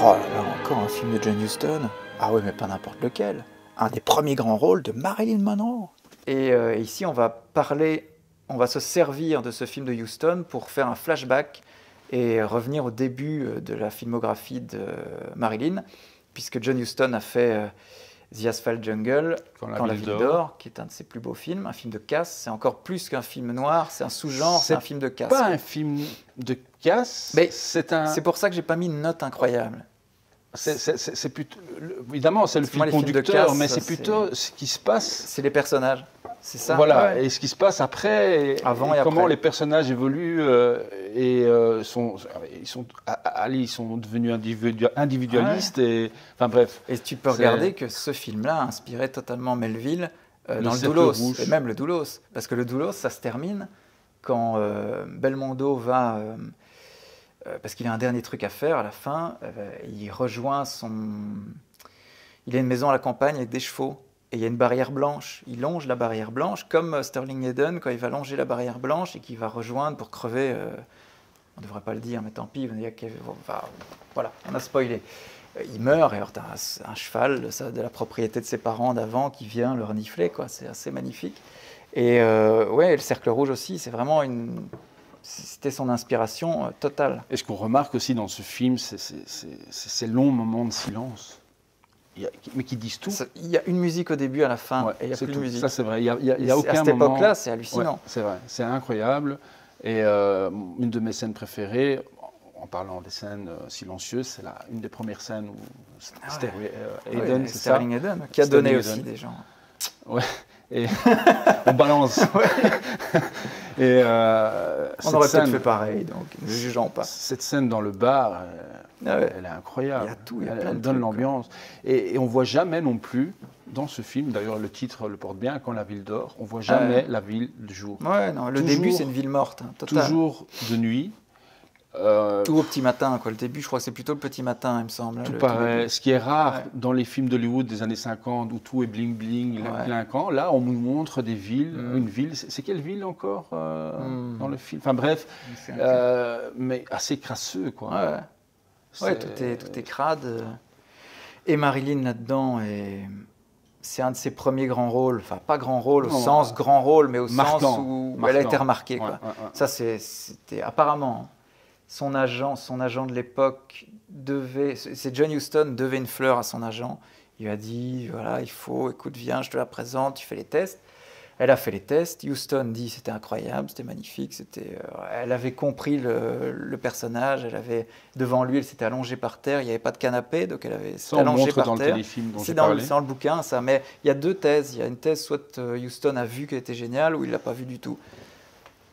Oh là là, encore un film de John Huston. Ah oui, mais pas n'importe lequel. Un des premiers grands rôles de Marilyn Monroe. Et ici, on va parler, on va se servir de ce film de Huston pour faire un flashback et revenir au début de la filmographie de Marilyn, puisque John Huston a fait The Asphalt Jungle, Quand la ville dort, qui est un de ses plus beaux films, un film de casse. C'est encore plus qu'un film noir, c'est un sous-genre, c'est un film de casse. C'est pas un film de casse, c'est un... C'est pour ça que j'ai pas mis une note incroyable. C'est plutôt... Évidemment, c'est le film conducteur, mais c'est plutôt ce qui se passe... C'est les personnages, c'est ça. Voilà, ouais. Et ce qui se passe après, et comment les personnages évoluent, ils sont devenus individualistes, ouais. Et... Enfin bref. Et tu peux regarder que ce film-là a inspiré totalement Melville dans Le Doulos, et même Le Doulos, parce que Le Doulos, ça se termine quand Belmondo va... parce qu'il a un dernier truc à faire à la fin, il rejoint son... Il a une maison à la campagne avec des chevaux, et il y a une barrière blanche. Il longe la barrière blanche, comme Sterling Hayden, quand il va longer la barrière blanche et qu'il va rejoindre pour crever... On ne devrait pas le dire, mais tant pis, voilà, on a spoilé. Il meurt, et alors tu as un cheval de la propriété de ses parents d'avant qui vient le renifler, quoi. C'est assez magnifique. Et ouais, Le Cercle Rouge aussi, c'est vraiment une... C'était son inspiration totale. Et ce qu'on remarque aussi dans ce film, c'est ces longs moments de silence, mais qui disent tout. Il y a une musique au début, à la fin, ouais, et il n'y a plus de musique. Ça, c'est vrai. Il y a aucun moment... À cette époque-là, c'est hallucinant. Ouais, c'est vrai, c'est incroyable. Et une de mes scènes préférées, en parlant des scènes silencieuses, c'est une des premières scènes où Sterling Hayden, qui a donné aussi des gens. Ouais. Et on balance. On aurait peut-être fait pareil, donc ne jugeons pas. Cette scène dans le bar, elle est incroyable. Il y a tout, elle donne l'ambiance. Et on ne voit jamais non plus, dans ce film, d'ailleurs le titre le porte bien, Quand la ville dort, on ne voit jamais la ville du jour. Ouais, non, le début, c'est une ville morte. Hein, total. Toujours de nuit. Tout au petit matin, quoi. Le début, je crois que c'est plutôt le petit matin, il me semble. Tout pareil. Ce qui est rare dans les films d'Hollywood des années 50 où tout est bling-bling, clinquant. Là, on nous montre des villes, une ville. C'est quelle ville encore dans le film? Enfin bref, mais assez crasseux, quoi. Ouais, tout est crade. Et Marilyn là-dedans est... C'est un de ses premiers grands rôles, enfin pas grand rôle au sens grand rôle, mais au sens où elle a été remarquée, quoi. Ça, c'était apparemment... Son agent de l'époque devait... C'est John Huston devait une fleur à son agent. Il lui a dit, voilà, écoute, viens, je te la présente, tu fais les tests. Elle a fait les tests. Huston dit, c'était incroyable, c'était magnifique. Elle avait compris le personnage. Elle avait, devant lui, elle s'était allongée par terre. Il n'y avait pas de canapé, donc elle avait allongée par terre. C'est dans le bouquin, ça. Mais il y a deux thèses. Il y a une thèse, soit Huston a vu qu'elle était géniale, ou il ne l'a pas vue du tout.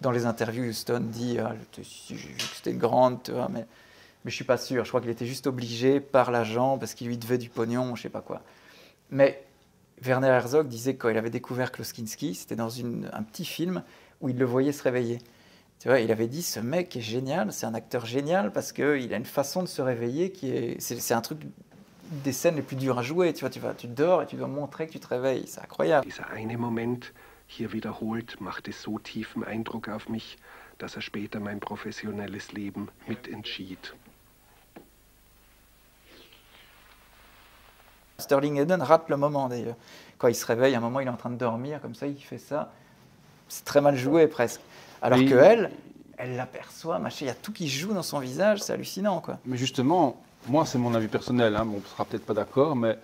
Dans les interviews, Huston dit « J'ai vu que c'était une grande, tu vois, mais je ne suis pas sûr. » Je crois qu'il était juste obligé par l'agent parce qu'il lui devait du pognon, je ne sais pas quoi. Mais Werner Herzog disait que quand il avait découvert Klaus Kinski, c'était dans un petit film où il le voyait se réveiller. Tu vois, il avait dit « Ce mec est génial, c'est un acteur génial parce qu'il a une façon de se réveiller qui est... » C'est un truc des scènes les plus dures à jouer. Tu vois, tu dors et tu dois montrer que tu te réveilles. C'est incroyable. Hier wiederholt macht es so tiefen Eindruck auf mich, dass später mein professionelles Leben mitentschied. Sterling Hayden rate le moment d'ailleurs. Quand il se réveille, à un moment il est en train de dormir, comme ça il fait ça. C'est très mal joué presque. Alors que elle l'aperçoit, machin, il y a tout qui joue dans son visage, c'est hallucinant, quoi. Mais justement, moi c'est mon avis personnel, hein, on ne sera peut-être pas d'accord, mais...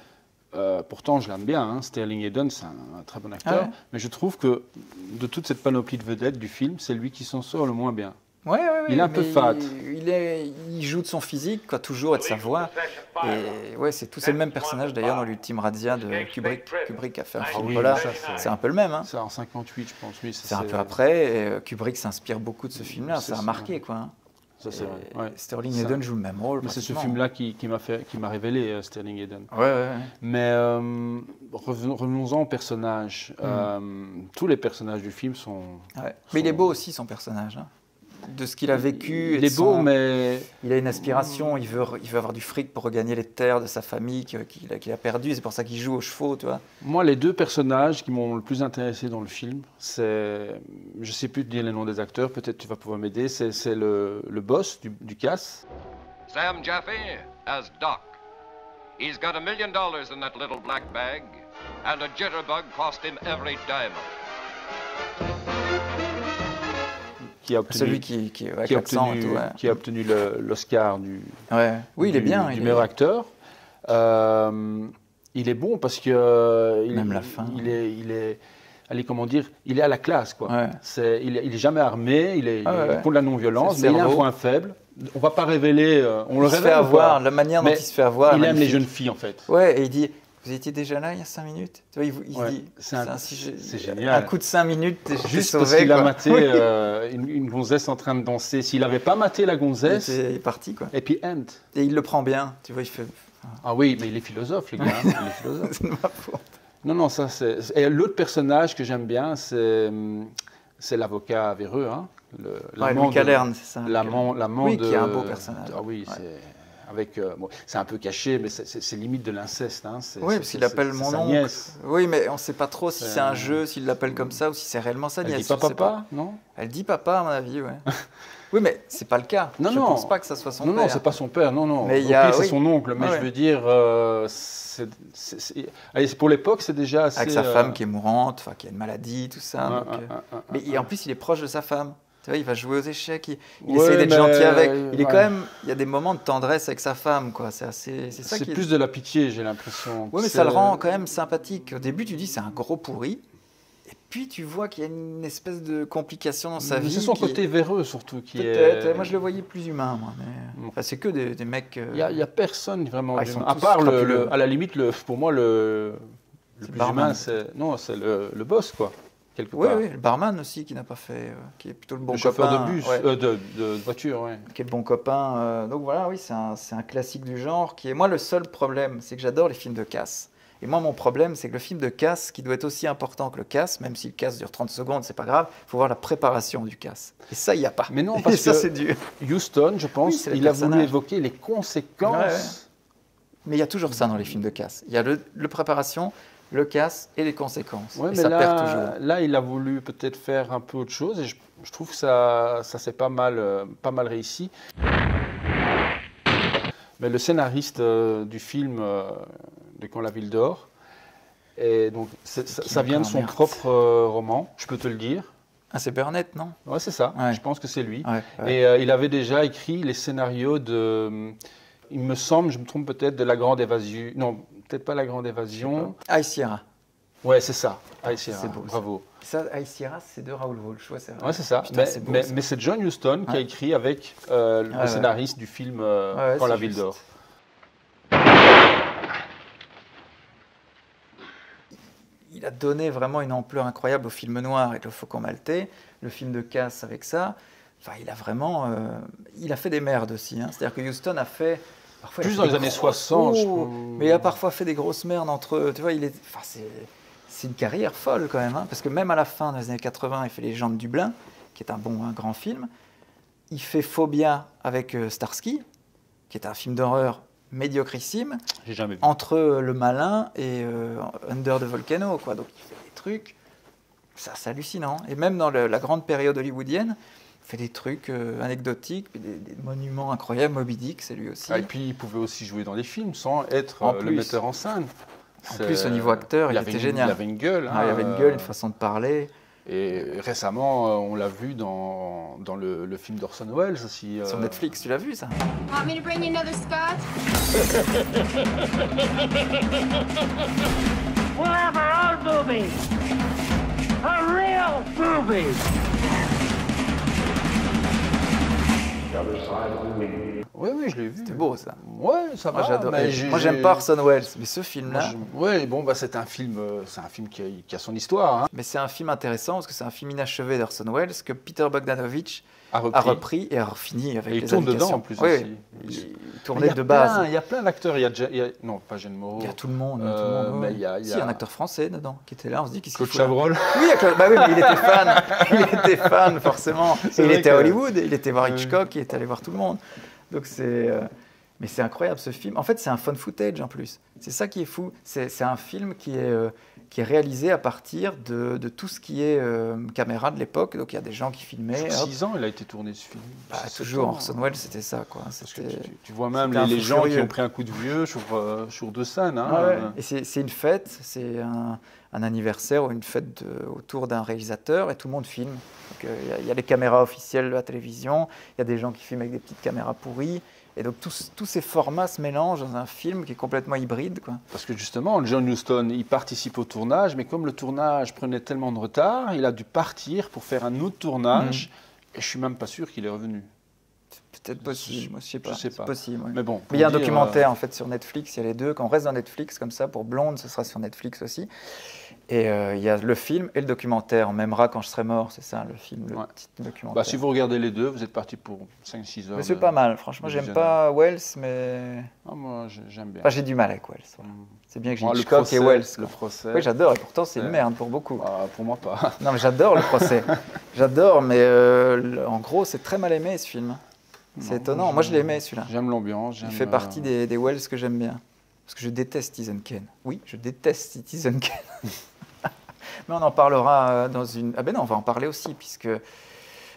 pourtant, je l'aime bien, hein. Sterling Hayden, c'est un très bon acteur, mais je trouve que de toute cette panoplie de vedettes du film, c'est lui qui s'en sort le moins bien. Ouais, ouais, ouais, il est un peu fat. Il joue de son physique, quoi, toujours, et de sa voix. Et ouais, c'est le même personnage d'ailleurs dans l'Ultime Razzia de Kubrick. Kubrick a fait un film. Voilà, c'est un peu le même. Hein. C'est en 58, je pense. Oui, c'est un peu après. Et Kubrick s'inspire beaucoup de ce film-là. Ça a marqué, quoi. Hein. Ça, ouais. Sterling Hayden joue le même rôle. Mais c'est ce film-là qui m'a révélé Sterling Hayden. Ouais, ouais, ouais. Mais revenons-en au personnage. Tous les personnages du film sont... Ouais. Mais il est beau aussi, son personnage. Hein. De ce qu'il a vécu. Il est beau, mais... Il a une aspiration, il veut avoir du fric pour regagner les terres de sa famille qu'il a perdu. C'est pour ça qu'il joue aux chevaux, tu vois. Moi, les deux personnages qui m'ont le plus intéressé dans le film, c'est... Je ne sais plus te dire les noms des acteurs, peut-être tu vas pouvoir m'aider. C'est le boss du casse. Sam Jaffe as Doc. He's got $1 million in that little black bag, and a jitterbug cost him every dime. Qui a obtenu, celui qui a obtenu l'Oscar du, oui, du meilleur acteur. Il est bon parce que allez, comment dire, il est à la classe, quoi. Ouais. C'est, il est jamais armé, il est pour la non-violence, mais il a un point faible. On ne va pas révéler, on le révèle. Il se fait avoir, la manière dont il se fait avoir. Il aime les jeunes filles, en fait. Ouais, et il dit, vous étiez déjà là il y a 5 minutes. Tu vois, il se dit, c'est génial. Un coup de 5 minutes, t'es juste sauvé. Parce qu'il a maté une gonzesse en train de danser. S'il n'avait pas maté la gonzesse, il est parti, quoi. Et puis et il le prend bien, tu vois, il fait. Ah oui, mais il est philosophe, les gars. Il est philosophe. C'est de ma faute. Non, non, ça c'est. Et l'autre personnage que j'aime bien, c'est l'avocat véreux, hein. L'amant de... c'est ça. L'amant de... qui est un beau personnage. Ah oui, c'est avec. Bon, c'est un peu caché, mais c'est limite de l'inceste, hein. Oui, parce qu'il appelle mon oncle. Nièce. Oui, mais on ne sait pas trop si c'est un jeu, s'il l'appelle comme ça ou si c'est réellement sa nièce. Elle dit pas papa, non? Elle dit papa, à mon avis, ouais. Oui, mais c'est pas le cas. Non, je ne pense pas que ça soit son père. Non, non, c'est pas son père. Non, non. Mais c'est son oncle. Mais je veux dire, pour l'époque, c'est déjà assez. Avec sa femme qui est mourante, qui a une maladie, tout ça. Mais en plus, il est proche de sa femme. Tu vois, il va jouer aux échecs. Il essaie d'être gentil avec. Il est quand même. Il y a des moments de tendresse avec sa femme, quoi. C'est assez. C'est ça qui est plus de la pitié, j'ai l'impression. Oui, mais ça le rend quand même sympathique. Au début, tu dis c'est un gros pourri. Puis tu vois qu'il y a une espèce de complication dans sa vie. C'est son côté véreux surtout qui est. Peut-être. Moi je le voyais plus humain, moi. Mais... Enfin, c'est que des mecs. Il y a personne vraiment. Ah, à part à la limite pour moi le plus humain, c'est le boss, quoi. Quelque part. Oui, le barman aussi qui n'a pas fait, qui est plutôt le bon copain. Le chauffeur de bus, de voiture, oui. Qui est le bon copain. Donc voilà, oui, c'est un classique du genre qui est. Moi le seul problème, c'est que j'adore les films de casse. Et moi, mon problème, c'est que le film de casse, qui doit être aussi important que le casse, même si le casse dure 30 secondes, c'est pas grave, il faut voir la préparation du casse. Et ça, il n'y a pas. Mais non, parce que c'est dur. Huston, je pense, il a voulu évoquer les conséquences. Mais il y a toujours ça dans les films de casse. Il y a le préparation, le casse et les conséquences. Ouais, et mais ça perd toujours. Là, il a voulu peut-être faire un peu autre chose. Et je trouve que ça s'est pas mal réussi. Mais le scénariste du film... de Quand la ville dort, et donc ça vient de son propre roman, je peux te le dire. Ah, c'est Burnett, non? Ouais, c'est ça, je pense que c'est lui. Et il avait déjà écrit les scénarios de, il me semble, je me trompe peut-être, de La Grande Évasion, non, peut-être pas La Grande Évasion. High Sierra. Ouais, c'est ça, High Sierra, bravo. Ça, High Sierra, c'est de Raoul Walsh, c'est vrai. Ouais, c'est ça, mais c'est John Huston qui a écrit avec le scénariste du film Quand la ville dort. Il a donné vraiment une ampleur incroyable au film noir avec Le Faucon Maltais, le film de casse avec ça. Enfin, il a vraiment... il a fait des merdes aussi. Hein. C'est-à-dire que Huston a fait... Parfois, plus dans les années 60. Mais il a parfois fait des grosses merdes entre eux. Tu vois, c'est une carrière folle quand même. Hein, parce que même à la fin des années 80, il fait Les gens de Dublin, qui est un grand film. Il fait Phobia avec Starsky, qui est un film d'horreur médiocrissime, jamais vu. Entre Le Malin et Under the Volcano, quoi. Donc il fait des trucs, c'est hallucinant. Et même dans la grande période hollywoodienne, il fait des trucs anecdotiques, des monuments incroyables. Moby Dick, c'est lui aussi. Ah, et puis il pouvait aussi jouer dans des films sans être le metteur en scène. En plus, au niveau acteur, il était génial. Il avait une gueule. Hein, il avait une gueule, une façon de parler. Et récemment, on l'a vu dans le film d'Orson Welles. Sur Netflix, tu l'as vu, ça? Want me to bring you another Scott? We'll have our own movie. A real movie. The other side of the movie. Oui, je l'ai vu. C'était beau, ça. Ouais, ça va. Moi, j'aime pas Orson Welles, mais ce film-là... Oui, bon, c'est un film qui a son histoire. Hein. Mais c'est un film intéressant, parce que c'est un film inachevé d'Orson Welles, que Peter Bogdanovich a repris et a refini avec les indications. Il tourne dedans, en plus, aussi. Il tournait de base. Il y a plein d'acteurs. Non, pas Jeanne Moreau. Il y a tout le monde. Il y a un acteur français dedans, qui était là, on se dit... Claude Chabrol. Oui, mais il était fan. Il était fan, forcément. Il était à Hollywood, il était voir Hitchcock, il était allé voir tout le monde. Donc mais c'est incroyable ce film. En fait, c'est un fun footage en plus. C'est ça qui est fou. C'est un film qui est réalisé à partir de tout ce qui est caméra de l'époque. Donc il y a des gens qui filmaient. 6 ans, il a été tourné ce film. Bah, toujours, Orson Welles, c'était ça, quoi. Tu vois même les gens qui ont pris un coup de vieux sur deux scènes. Hein, ouais. Et c'est une fête, c'est un anniversaire ou une fête autour d'un réalisateur et tout le monde filme. Donc il y a les caméras officielles de la télévision, il y a des gens qui filment avec des petites caméras pourries. Et donc tous ces formats se mélangent dans un film qui est complètement hybride, quoi. Parce que justement, John Huston, il participe au tournage, mais comme le tournage prenait tellement de retard, il a dû partir pour faire un autre tournage. Mmh. Et je suis même pas sûr qu'il est revenu. Peut-être possible, moi je sais pas. C'est possible. Oui. Mais bon. Il y a un documentaire en fait sur Netflix. Il y a les deux. Quand on reste dans Netflix comme ça, pour Blonde, ce sera sur Netflix aussi. Et il y a le film et le documentaire. On m'aimera quand je serai mort, c'est ça le film, le petit documentaire. Bah, si vous regardez les deux, vous êtes parti pour 5-6 heures. Mais c'est pas mal, franchement. J'aime pas Wells, mais. Ah, moi j'aime bien. Enfin, j'ai du mal avec Wells. Voilà. C'est bien que j'ai Hitchcock et Wells. Le procès. Oui, j'adore. Et pourtant, c'est une merde pour beaucoup. Ah, pour moi, pas. Non, mais j'adore le procès. J'adore, mais en gros, c'est très mal aimé ce film. C'est étonnant. Moi, je l'aimais celui-là. J'aime l'ambiance. Il fait partie des Wells que j'aime bien. Parce que je déteste Citizen Kane. Oui, je déteste Citizen Kane. Mais on en parlera dans une... Ah ben non, on va en parler aussi, puisque...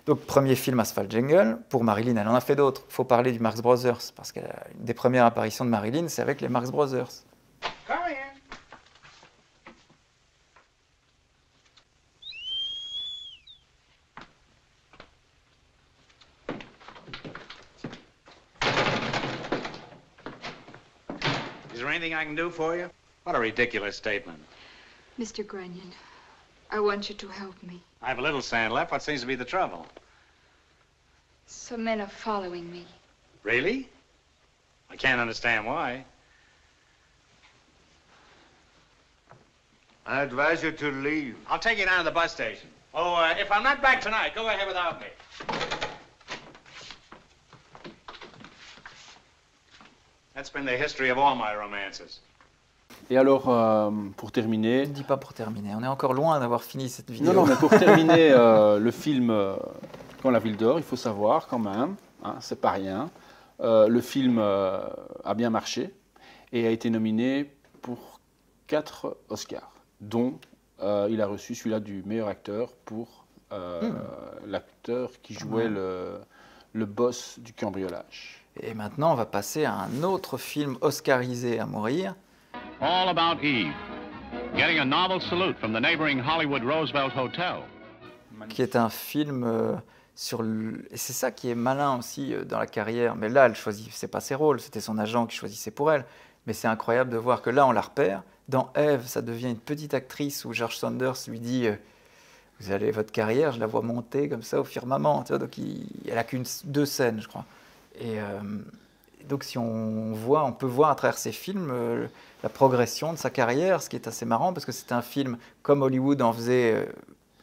Donc, premier film, Asphalt Jungle. Pour Marilyn, elle en a fait d'autres. Il faut parler du Marx Brothers, parce qu'une des premières apparitions de Marilyn, c'est avec les Marx Brothers. Come here. Is there anything I can do for you? What a ridiculous statement. Mr. Grunion, I want you to help me. I have a little sand left. What seems to be the trouble? Some men are following me. Really? I can't understand why. I advise you to leave. I'll take you down to the bus station. Oh, if I'm not back tonight, go ahead without me. That's been the history of all my romances. Et alors, pour terminer... Ne dis pas pour terminer, on est encore loin d'avoir fini cette vidéo. Non, non, mais pour terminer le film Quand la ville dort, il faut savoir quand même, hein, c'est pas rien, le film a bien marché et a été nominé pour 4 Oscars, dont il a reçu celui-là du meilleur acteur pour l'acteur qui jouait le boss du cambriolage. Et maintenant, on va passer à un autre film oscarisé à mourir. All About Eve, getting a novel salute from the neighboring Hollywood Roosevelt Hotel. Qui est un film sur le... Et c'est ça qui est malin aussi dans la carrière. Mais là, elle choisissait pas ses rôles, c'était son agent qui choisissait pour elle. Mais c'est incroyable de voir que là, on la repère. Dans Eve, ça devient une petite actrice où George Sanders lui dit... vous allez, votre carrière, je la vois monter comme ça au firmament. Tu vois, donc elle a qu'2 scènes, je crois. Et donc, si on peut voir à travers ces films la progression de sa carrière, ce qui est assez marrant, parce que c'est un film, comme Hollywood en faisait,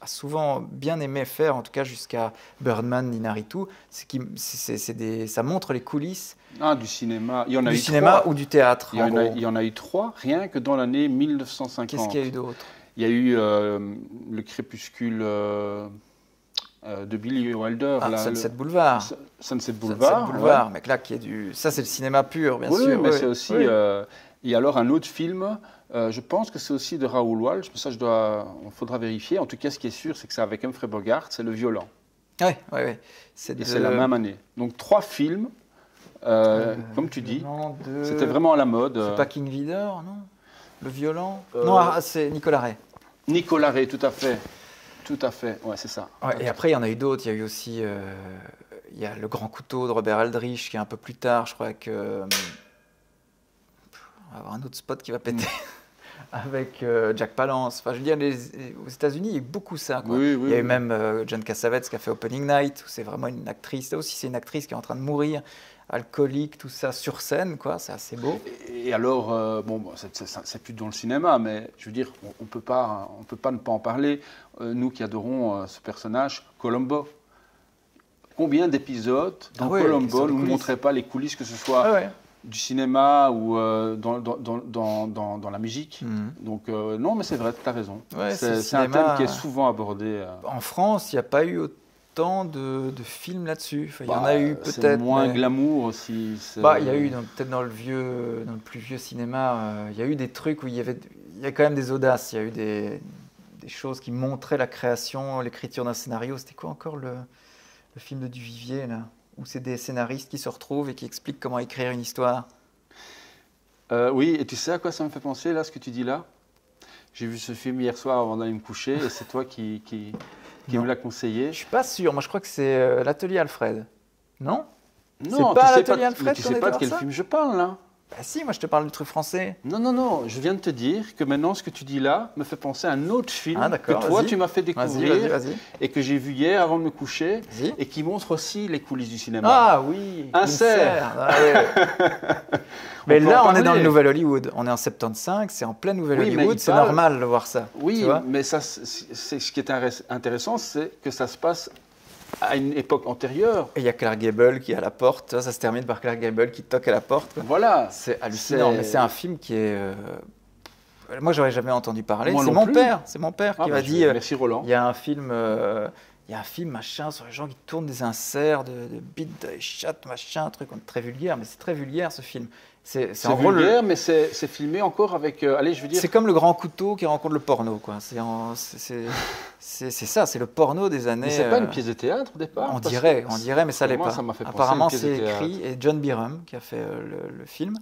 a souvent bien aimé faire, en tout cas jusqu'à Birdman, Inaritu, ça montre les coulisses du cinéma. Il y en a eu cinéma 3. Ou du théâtre. Il y en a eu 3, rien que dans l'année 1950. Qu'est-ce qu'il y a eu d'autre? Il y a eu le crépuscule... de Billy Wilder. Ah, Sunset Boulevard. Sunset Boulevard. Sunset Boulevard, mais là, qui est du... Ça, c'est le cinéma pur, bien sûr. Mais c'est aussi... Et alors, un autre film, je pense que c'est aussi de Raoul Walsh, mais ça, il faudra vérifier. En tout cas, ce qui est sûr, c'est que c'est avec Humphrey Bogart, c'est Le Violent. Oui, oui, oui. Et c'est la même année. Donc, 3 films, comme tu dis. C'était vraiment à la mode. C'est pas King Vidor, non? Le Violent? Non, c'est Nicolas Ray. Nicolas Ray, tout à fait. Tout à fait, ouais, c'est ça. Ouais, et après, il y en a eu d'autres. Il y a eu aussi il y a Le Grand Couteau de Robert Aldrich, qui est un peu plus tard, je crois, que... on va avoir un autre spot qui va péter. Avec Jack Palance. Enfin, je veux dire, aux États-Unis, il y a eu beaucoup ça, quoi. Oui, oui, il y a eu même John Cassavetes qui a fait Opening Night, où c'est vraiment une actrice. Là aussi, c'est une actrice qui est en train de mourir, alcoolique, tout ça, sur scène, quoi. C'est assez beau. Et alors, bon, c'est plus dans le cinéma, mais je veux dire, on peut pas ne pas en parler. Nous qui adorons ce personnage, Columbo. Combien d'épisodes dans Columbo ne nous montraient pas les coulisses, que ce soit... Ah, ouais. Du cinéma ou dans la musique. Donc, non, mais c'est vrai, tu as raison. Ouais, c'est un thème qui est souvent abordé. En France, il n'y a pas eu tant de films là-dessus. Enfin, bah, il y en a eu peut-être. Moins mais... glamour aussi. Bah, il y a eu peut-être dans le plus vieux cinéma, il y a eu des trucs où il y a quand même des audaces. Il y a eu des choses qui montraient la création, l'écriture d'un scénario. C'était quoi encore le film de Duvivier là, où c'est des scénaristes qui se retrouvent et qui expliquent comment écrire une histoire. Oui, et tu sais à quoi ça me fait penser là, ce que tu dis là? J'ai vu ce film hier soir avant d'aller me coucher et c'est toi qui me l'a conseillé. Je ne suis pas sûr. Moi, je crois que c'est l'Atelier Alfred. Non? Non, pas l'Atelier Alfred. Tu sais pas de quel film je parle là? Bah si, moi je te parle du truc français. Non, non, non. Je viens de te dire que maintenant, ce que tu dis là me fait penser à un autre film que toi, tu m'as fait découvrir et que j'ai vu hier avant de me coucher et qui montre aussi les coulisses du cinéma. Ah oui. Un cerf. Ah, ouais. Mais là, on est dans le Nouvel Hollywood. On est en 75, c'est en plein Nouvel Hollywood. C'est normal de voir ça. Oui, mais ça, ce qui est intéressant, c'est que ça se passe à une époque antérieure. Et il y a Clark Gable qui est à la porte. Ça se termine par Clark Gable qui toque à la porte. Voilà. C'est hallucinant. Mais c'est un film qui est... Moi, j'aurais jamais entendu parler. C'est mon père. C'est mon père qui m'a dit... Merci Roland. Il y a un film... Il y a un film, machin, sur les gens qui tournent des inserts, de bites, de chattes, machin, un truc très vulgaire, mais c'est très vulgaire ce film. C'est vulgaire, mais c'est filmé encore avec... allez, je veux dire... C'est comme Le Grand Couteau qui rencontre le porno, quoi. C'est ça, c'est le porno des années... Mais c'est pas une pièce de théâtre, au départ? On dirait, mais ça l'est pas. Ça m'a fait penser. Apparemment, c'est écrit, et John Byram, qui a fait le film,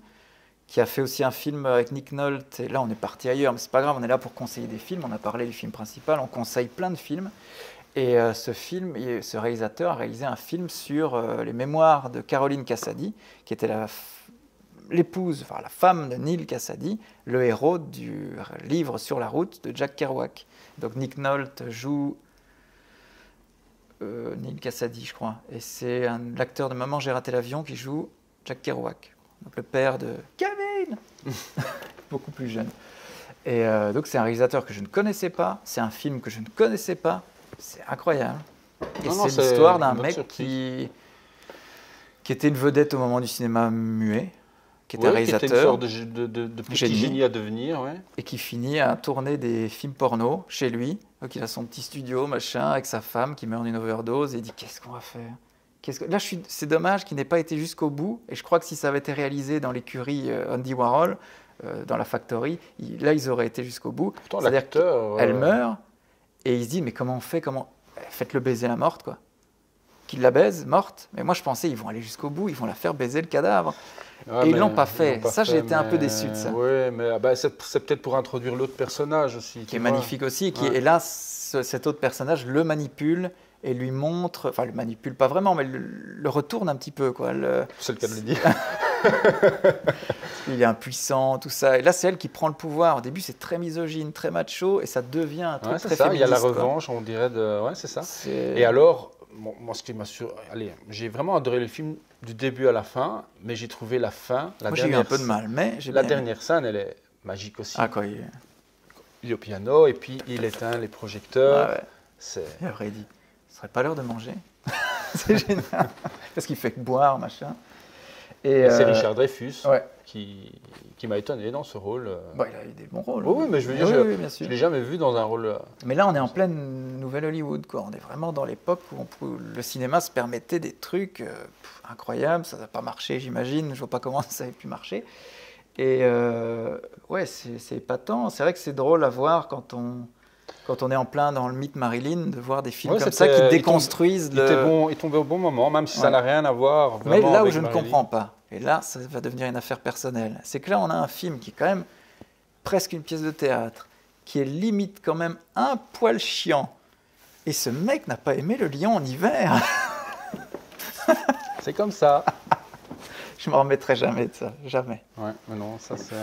qui a fait aussi un film avec Nick Nolte, et là, on est parti ailleurs, mais c'est pas grave, on est là pour conseiller des films, on a parlé du film principal, on conseille plein de films. Et ce réalisateur a réalisé un film sur les mémoires de Caroline Cassady, qui était l'épouse, enfin la femme de Neil Cassady, le héros du livre Sur la route de Jack Kerouac. Donc Nick Nolte joue Neil Cassady, je crois. Et c'est l'acteur de Maman, j'ai raté l'avion qui joue Jack Kerouac, donc le père de Kevin, beaucoup plus jeune. Et donc c'est un réalisateur que je ne connaissais pas, c'est un film que je ne connaissais pas. C'est incroyable. Et c'est l'histoire d'un mec qui était une vedette au moment du cinéma muet, qui était réalisateur. Qui était une sorte de petit génie à devenir. Ouais. Et qui finit à tourner des films porno chez lui. Donc il a son petit studio, machin, avec sa femme qui meurt d'une overdose. Et il dit, qu'est-ce qu'on va faire? Là, c'est dommage qu'il n'ait pas été jusqu'au bout. Et je crois que si ça avait été réalisé dans l'écurie Andy Warhol, dans la Factory, là, ils auraient été jusqu'au bout. C'est-à-dire qu'elle meurt. Et il se dit, mais comment on fait, faites-le baiser la morte, quoi. Qu'il la baise, morte. Mais moi, je pensais, ils vont aller jusqu'au bout, ils vont la faire baiser le cadavre. Ouais, et ils ne l'ont pas fait. Ça, j'ai été un peu déçu de ça. Oui, mais bah, c'est peut-être pour introduire l'autre personnage aussi. Qui est magnifique aussi. Qui, et là, cet autre personnage le manipule et lui montre... Enfin, le manipule pas vraiment, mais le retourne un petit peu, quoi. C'est le cas de le dire. Il est impuissant, tout ça. Et là, c'est elle qui prend le pouvoir. Au début, c'est très misogyne, très macho, et ça devient un truc très féministe. Il y a la revanche, quoi. On dirait. Ouais, c'est ça. Et alors, bon, moi, ce qui m'a allez, j'ai vraiment adoré le film du début à la fin, mais j'ai trouvé la fin. Moi, j'ai eu un peu de mal, mais la dernière scène, elle est magique aussi. Ah, quoi, il est au piano, et puis il éteint les projecteurs. Ah, ouais. Et après, il dit, ce serait pas l'heure de manger. C'est génial. Parce qu'il fait que boire, machin. C'est Richard Dreyfus qui m'a étonné dans ce rôle. Bah, il a eu des bons rôles. Oui, mais je veux dire, je ne l'ai jamais vu dans un rôle... Mais là, on est en pleine Nouvelle Hollywood, quoi. On est vraiment dans l'époque où le cinéma se permettait des trucs incroyables. Ça n'a pas marché, j'imagine. Je ne vois pas comment ça avait pu marcher. Et ouais, c'est épatant. C'est vrai que c'est drôle à voir quand on est en plein dans le mythe Marilyn, de voir des films comme ça qui déconstruisent... Il tombait au bon moment, même si ça n'a rien à voir. Mais là où je ne comprends pas, et là, ça va devenir une affaire personnelle, c'est que là, on a un film qui est quand même presque une pièce de théâtre, qui est limite quand même un poil chiant. Et ce mec n'a pas aimé Le Lion en hiver. C'est comme ça. Je ne m'en remettrai jamais de ça, jamais. Ouais, mais non, ça c'est...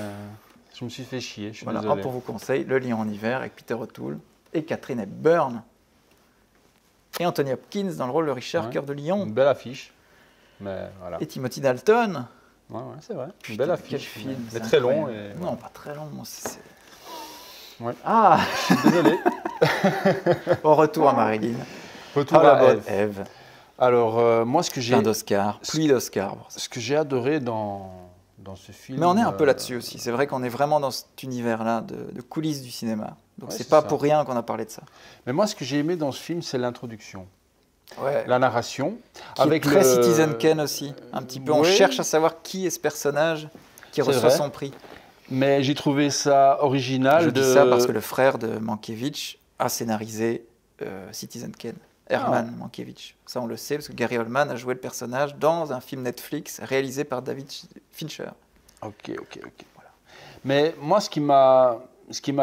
Je me suis fait chier, je suis désolé. Voilà, pour vos conseils, Le Lion en hiver avec Peter O'Toole et Catherine Hepburn. Et Anthony Hopkins dans le rôle de Richard Cœur de Lion. Une belle affiche. Mais voilà. Et Timothy Dalton. Ouais, ouais, c'est vrai. Putain, belle affiche. Quel film. Mais très long. Et... Non, ouais. Pas très long. Ouais. Ah, je suis désolé. Au retour à Marilyn. Retour à la bonne Ève. Alors, moi, ce que j'ai... Plein d'Oscars. Pluie d'Oscars. Ce que j'ai adoré dans ce film. Mais on est un peu là-dessus aussi. C'est vrai qu'on est vraiment dans cet univers-là de coulisses du cinéma. Donc, c'est pas pour rien qu'on a parlé de ça. Mais moi, ce que j'ai aimé dans ce film, c'est l'introduction. ouais, la narration. Qui avec est très Citizen Kane aussi, un petit peu. Oui. On cherche à savoir qui est ce personnage qui reçoit son prix. Mais j'ai trouvé ça original. Je dis ça parce que le frère de Mankiewicz a scénarisé Citizen Kane. Herman Mankiewicz. Ça, on le sait, parce que Gary Oldman a joué le personnage dans un film Netflix réalisé par David Fincher. Ok, ok, ok. Voilà. Mais moi, ce qui m'a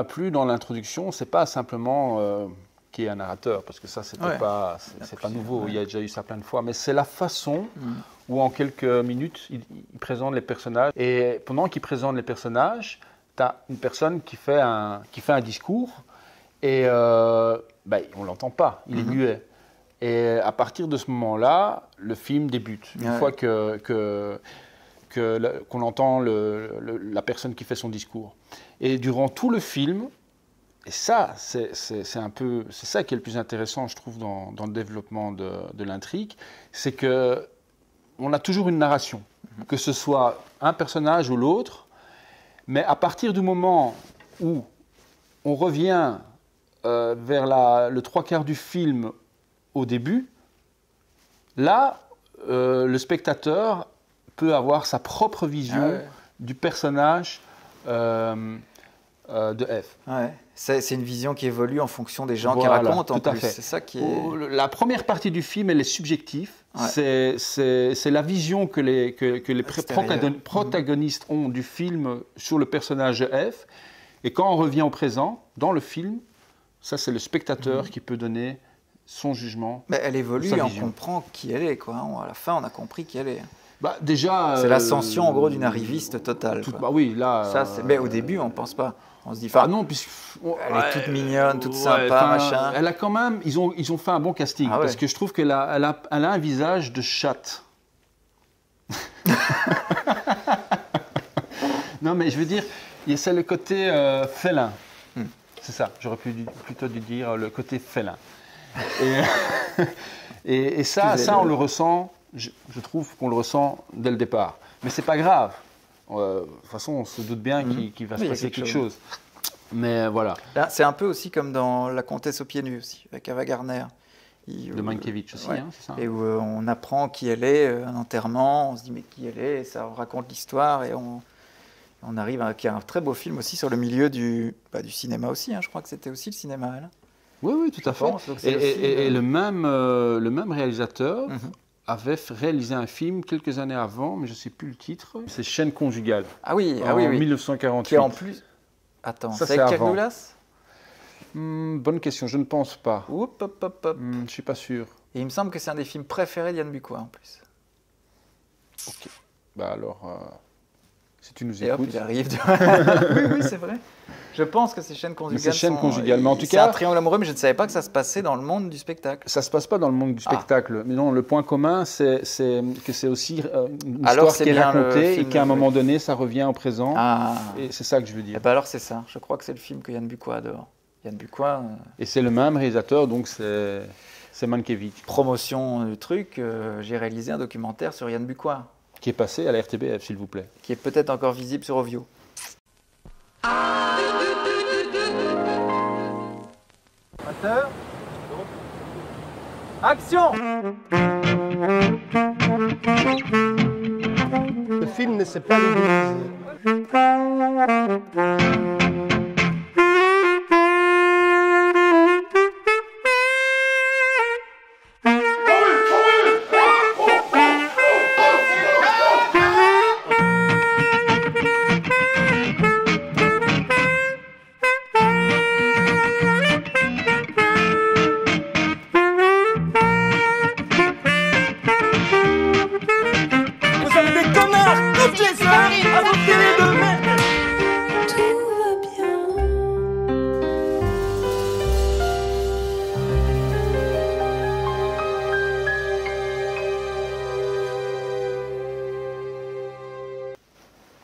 plu dans l'introduction, c'est pas simplement qui est un narrateur, parce que ça, c'était pas, c'est pas nouveau. Ouais. Il y a déjà eu ça plein de fois. Mais c'est la façon où, en quelques minutes, il présente les personnages. Et pendant qu'il présente les personnages, tu as une personne qui fait un discours et on l'entend pas. Il est muet. Et à partir de ce moment-là, le film débute. Une fois qu'on entend la personne qui fait son discours. Et durant tout le film, et ça, c'est ça qui est le plus intéressant, je trouve, dans le développement de l'intrigue, c'est que on a toujours une narration, que ce soit un personnage ou l'autre, mais à partir du moment où on revient vers le trois quarts du film au début, là, le spectateur peut avoir sa propre vision du personnage de F. Ouais. C'est une vision qui évolue en fonction des gens qui racontent, en plus. C'est ça qui est... La première partie du film, elle est subjective. Ouais. C'est la vision que les protagonistes ont du film sur le personnage de F. Et quand on revient au présent, dans le film, ça, c'est le spectateur qui peut donner son jugement. Mais elle évolue et on comprend qui elle est, quoi. À la fin, on a compris qui elle est. Bah, déjà, c'est l'ascension, en gros, d'une arriviste totale. Bah oui, là... Ça, mais au début, on ne pense pas. On se dit... Ah non, puisque... Elle est toute mignonne, toute sympa, machin. Elle a quand même... Ils ont fait un bon casting. Ah, parce que je trouve qu'elle a un visage de chatte. Non, mais je veux dire, c'est le côté félin. C'est ça. J'aurais plutôt dû dire le côté félin. Et ça, on le ressent... Je trouve qu'on le ressent dès le départ. Mais ce n'est pas grave. De toute façon, on se doute bien qu'il va se passer quelque chose. Mais voilà. C'est un peu aussi comme dans La Comtesse aux pieds nus, aussi, avec Ava Gardner. De Mankiewicz aussi, hein, c'est ça. Et où on apprend qui elle est, un enterrement, on se dit mais qui elle est, et ça on raconte l'histoire. Et on arrive à un très beau film aussi sur le milieu du cinéma aussi. Hein, je crois que c'était aussi le cinéma, elle. Oui, oui, tout à fait. Et le même réalisateur... avait réalisé un film quelques années avant, mais je ne sais plus le titre. C'est Chaîne conjugale. Ah oui, en 1948. Qui est en plus... Attends, c'est avec Kirk Douglas? Bonne question, je ne pense pas. Oup, hop, hop, hop. Je ne suis pas sûr. Et il me semble que c'est un des films préférés de Jan Bucquoy, en plus. Ok. Bah alors, si tu nous écoutes... Et hop, il arrive de... oui, c'est vrai. Je pense que ces chaînes conjugales. Mais en tout cas, c'est un triangle amoureux, mais je ne savais pas que ça se passait dans le monde du spectacle. Ça se passe pas dans le monde du spectacle, mais non. Le point commun, c'est que c'est aussi une histoire qui est racontée et qu'à un moment donné, ça revient au présent. Ah. Et c'est ça que je veux dire. Et ben alors c'est ça. Je crois que c'est le film que Jan Bucquoy adore. Jan Bucquoy. Et c'est le même réalisateur, donc c'est Mankiewicz. Promotion du truc. J'ai réalisé un documentaire sur Jan Bucquoy. Qui est passé à la RTBF, s'il vous plaît. Qui est peut-être encore visible sur Ovio. Moteur. Action. Le film ne s'est pas réalisé.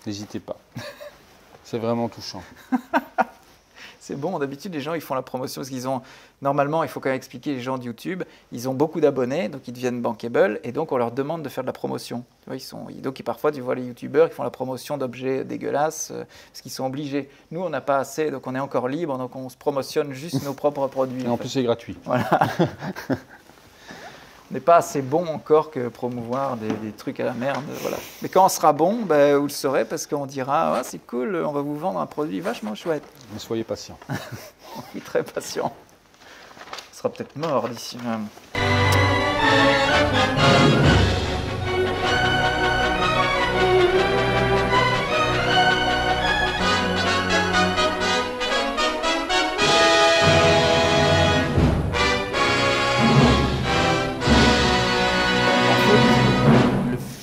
N'hésitez pas. C'est vraiment touchant. C'est bon, d'habitude, les gens, ils font la promotion parce qu'ils ont... Normalement, il faut quand même expliquer, les gens de YouTube, ils ont beaucoup d'abonnés, donc ils deviennent bankable, et donc on leur demande de faire de la promotion. Tu vois, donc, parfois, tu vois les YouTubeurs qui font la promotion d'objets dégueulasses parce qu'ils sont obligés. Nous, on n'a pas assez, donc on est encore libre, donc on se promotionne juste nos propres produits. Et en plus, c'est gratuit. Voilà. n'est pas assez bon encore que promouvoir des trucs à la merde. Voilà. Mais quand on sera bon, ben, vous le saurez, parce qu'on dira ah, « c'est cool, on va vous vendre un produit vachement chouette ». Mais soyez patient. Oui, très patient. On sera peut-être mort d'ici même.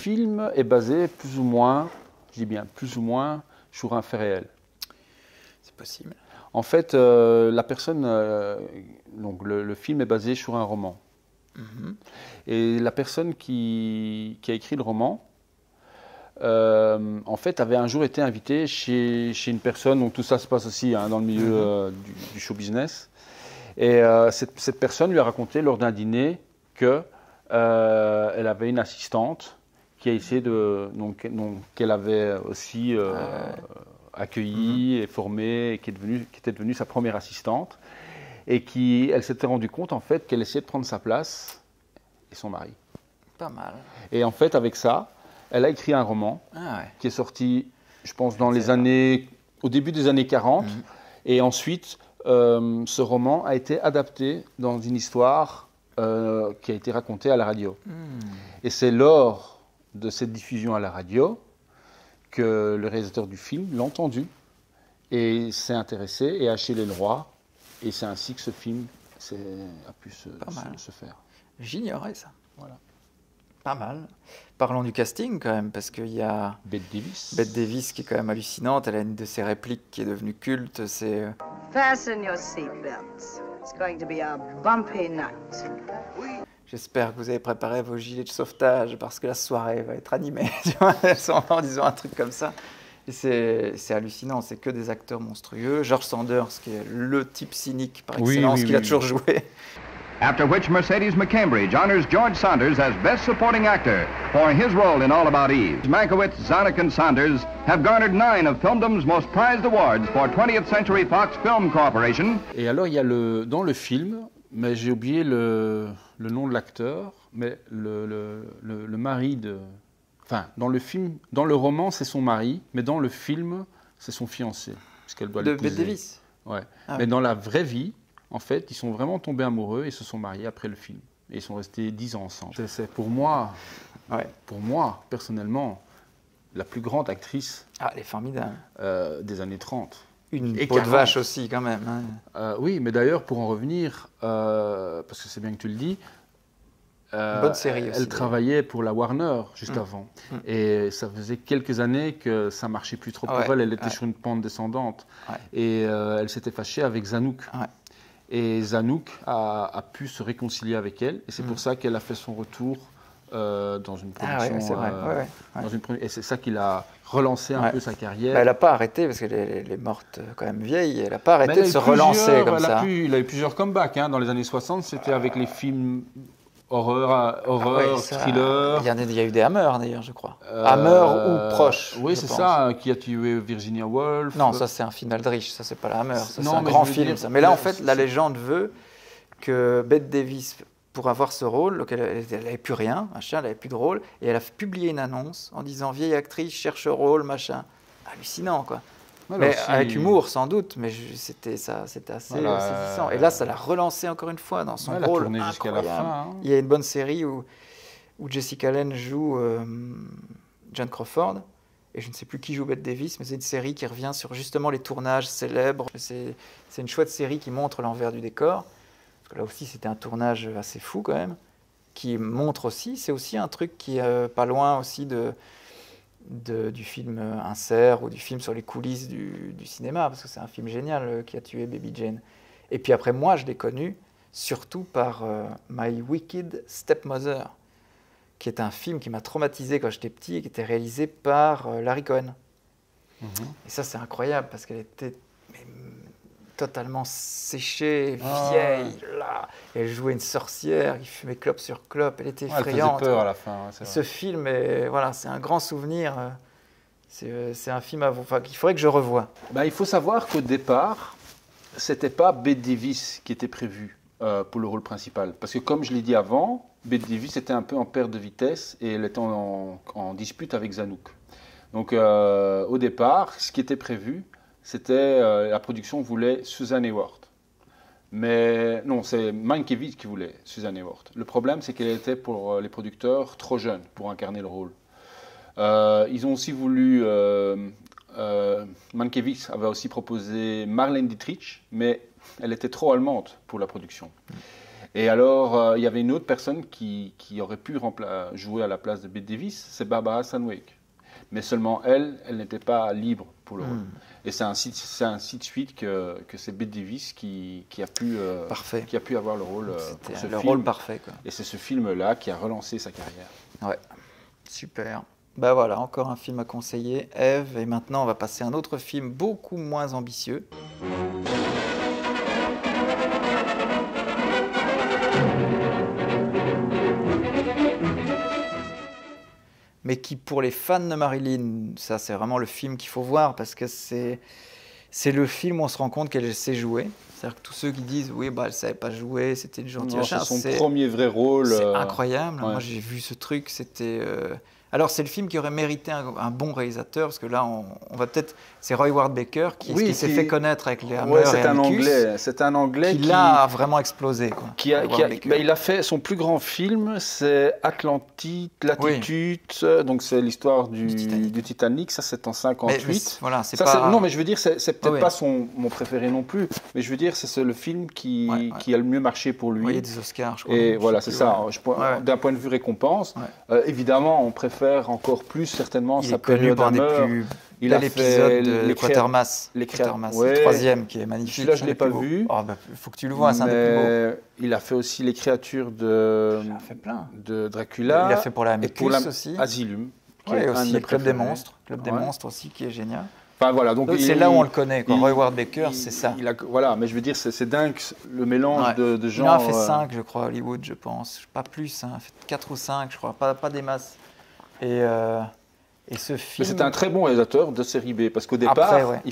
Le film est basé plus ou moins, je dis bien plus ou moins, sur un fait réel. C'est possible. En fait, la personne, donc le film est basé sur un roman. Mm-hmm. Et la personne qui a écrit le roman, en fait, avait un jour été invitée chez une personne, donc tout ça se passe aussi hein, dans le milieu mm-hmm. du show business. Et cette personne lui a raconté lors d'un dîner qu'elle avait une assistante qui a essayé de qu'elle avait aussi accueillie et formée, et qui était devenue sa première assistante, et elle s'était rendue compte en fait qu'elle essayait de prendre sa place et son mari. Pas mal. Et en fait avec ça, elle a écrit un roman qui est sorti, je pense dans les années, au début des années 40, et ensuite ce roman a été adapté dans une histoire qui a été racontée à la radio. Et c'est lors de cette diffusion à la radio, que le réalisateur du film l'a entendu et s'est intéressé et a acheté les droits. Et c'est ainsi que ce film a pu se faire. J'ignorais ça. Voilà. Pas mal. Parlons du casting quand même, parce qu'il y a Bette Davis. Bette Davis qui est quand même hallucinante. Elle a une de ses répliques qui est devenue culte. C'est Fasten your seatbelts. It's going to be a bumpy night. Oui. J'espère que vous avez préparé vos gilets de sauvetage parce que la soirée va être animée, tu vois, en disant un truc comme ça. C'est hallucinant, c'est que des acteurs monstrueux. George Sanders, qui est le type cynique par excellence, qu'il a toujours joué. After which Mercedes McCambridge honors George Sanders as best supporting actor for his role in All About Eve. Mankiewicz, Zanuck and Sanders have garnered 9 of filmdom's most prized awards for 20th Century Fox Film Corporation. Et alors il y a dans le film, mais j'ai oublié le nom de l'acteur, mais le mari de... Enfin, dans le roman, c'est son mari, mais dans le film, c'est son fiancé, puisqu'elle doit l'épouser. De Bette Davis. Ouais. Ah, mais oui. Dans la vraie vie, en fait, ils sont vraiment tombés amoureux et se sont mariés après le film. Et ils sont restés 10 ans ensemble. C'est pour moi, personnellement, la plus grande actrice... Ah, elle est formidable. ...des années 30. Une peau de vache aussi, quand même. Hein. Oui, mais d'ailleurs, pour en revenir, parce que c'est bien que tu le dis, bonne série aussi, elle travaillait pour la Warner juste avant. Et ça faisait quelques années que ça ne marchait plus trop pour elle. Elle était sur une pente descendante. Et elle s'était fâchée avec Zanuck. Et Zanuck a pu se réconcilier avec elle. Et c'est pour ça qu'elle a fait son retour dans une production. Et c'est ça qu'il a... relancer un peu sa carrière. Bah, elle n'a pas arrêté, parce qu'elle est morte quand même vieille, elle n'a pas arrêté de se relancer comme ça. Il a eu plusieurs comebacks. Hein. Dans les années 60, c'était avec les films horreur, thriller. Il y a eu des Hammer, d'ailleurs, je crois. Hammer ou proche. Oui, c'est ça, qui a tué Virginia Woolf. Non, ça, c'est un film d'Aldrich, ça, c'est pas la Hammer. C'est un grand film. Dire, ça. Mais là, en fait, la légende veut que Bette Davis, pour avoir ce rôle, donc elle n'avait plus rien, machin, elle n'avait plus de rôle, et elle a publié une annonce en disant « Vieille actrice, cherche rôle, machin ». Hallucinant, quoi. Voilà, mais avec humour, sans doute, mais c'était assez saisissant. Et là, ça l'a relancé encore une fois dans son rôle. Elle a tourné jusqu'à la fin. Hein. Il y a une bonne série où Jessica Lange joue Joan Crawford, et je ne sais plus qui joue Bette Davis, mais c'est une série qui revient sur justement les tournages célèbres. C'est une chouette série qui montre l'envers du décor. Là aussi, c'était un tournage assez fou quand même, qui montre aussi, c'est aussi un truc qui est pas loin aussi du film Insert ou du film sur les coulisses du cinéma, parce que c'est un film génial qui a tué Baby Jane. Et puis après, moi, je l'ai connu surtout par My Wicked Stepmother, qui est un film qui m'a traumatisé quand j'étais petit et qui était réalisé par Larry Cohen. Et ça, c'est incroyable, parce qu'elle était... totalement séchée, vieille, là. Elle jouait une sorcière, il fumait clope sur clope, elle était effrayante. Elle faisait peur à la fin. Ouais, ce film, voilà, c'est un grand souvenir. C'est un film qu'il faudrait que je revoie. Bah, il faut savoir qu'au départ, ce n'était pas Bette Davis qui était prévue pour le rôle principal. Parce que comme je l'ai dit avant, Bette Davis était un peu en perte de vitesse et elle était en dispute avec Zanuck. Donc au départ, ce qui était prévu, c'était la production voulait Susan Hayward. Mais non, c'est Mankiewicz qui voulait Susan Hayward. Le problème, c'est qu'elle était pour les producteurs trop jeune pour incarner le rôle. Ils ont aussi voulu... Mankiewicz avait aussi proposé Marlene Dietrich, mais elle était trop allemande pour la production. Et alors, il y avait une autre personne qui aurait pu jouer à la place de Bette Davis, c'est Barbara Stanwyck. Mais seulement elle n'était pas libre pour le rôle. Et c'est ainsi de suite que c'est Bette Davis qui a pu avoir le rôle. C'était le rôle parfait, quoi. Et c'est ce film-là qui a relancé sa carrière. Ouais, super. Bah voilà, encore un film à conseiller, Eve. Et maintenant, on va passer à un autre film beaucoup moins ambitieux. Mais qui, pour les fans de Marilyn, ça c'est vraiment le film qu'il faut voir, parce que c'est le film où on se rend compte qu'elle sait jouer. C'est-à-dire que tous ceux qui disent « oui, bah, elle ne savait pas jouer, c'était une gentille acharne », c'est son premier vrai rôle. C'est incroyable. Ouais. Moi, j'ai vu ce truc, c'était... Alors, c'est le film qui aurait mérité un bon réalisateur, parce que là, on va peut-être... C'est Roy Ward Baker qui s'est fait connaître avec les Hammer et Amicus. C'est un Anglais qui l'a vraiment explosé, quoi. Il a fait son plus grand film, c'est Atlantique, Latitude, donc c'est l'histoire du Titanic, ça c'est en 58. Voilà, c'est pas... Non, mais je veux dire, c'est peut-être pas mon préféré non plus, mais je veux dire, c'est le film qui a le mieux marché pour lui. Oui, des Oscars, je crois. Et voilà, c'est ça, d'un point de vue récompense. Évidemment, on préfère encore plus certainement sa période Hammer. Il a l'épisode de Quatermass, le troisième qui est magnifique. Là, je ne l'ai pas vu. Oh, bah, faut que tu le vois, c'est un des plus beaux. Il a fait aussi les créatures de Dracula. Il a fait pour la Amicus aussi. Asylum. Oui, aussi le Club des monstres. Club des monstres aussi, qui est génial. Enfin, voilà, donc c'est là où on le connaît, quoi. Roy Ward Baker, c'est ça. Voilà, mais je veux dire, c'est dingue le mélange de genres. Il en a fait 5, je crois, à Hollywood, je pense. Pas plus, hein. 4 ou 5, je crois. Pas des masses. Et ce film... C'est un très bon réalisateur de série B, parce qu'au départ,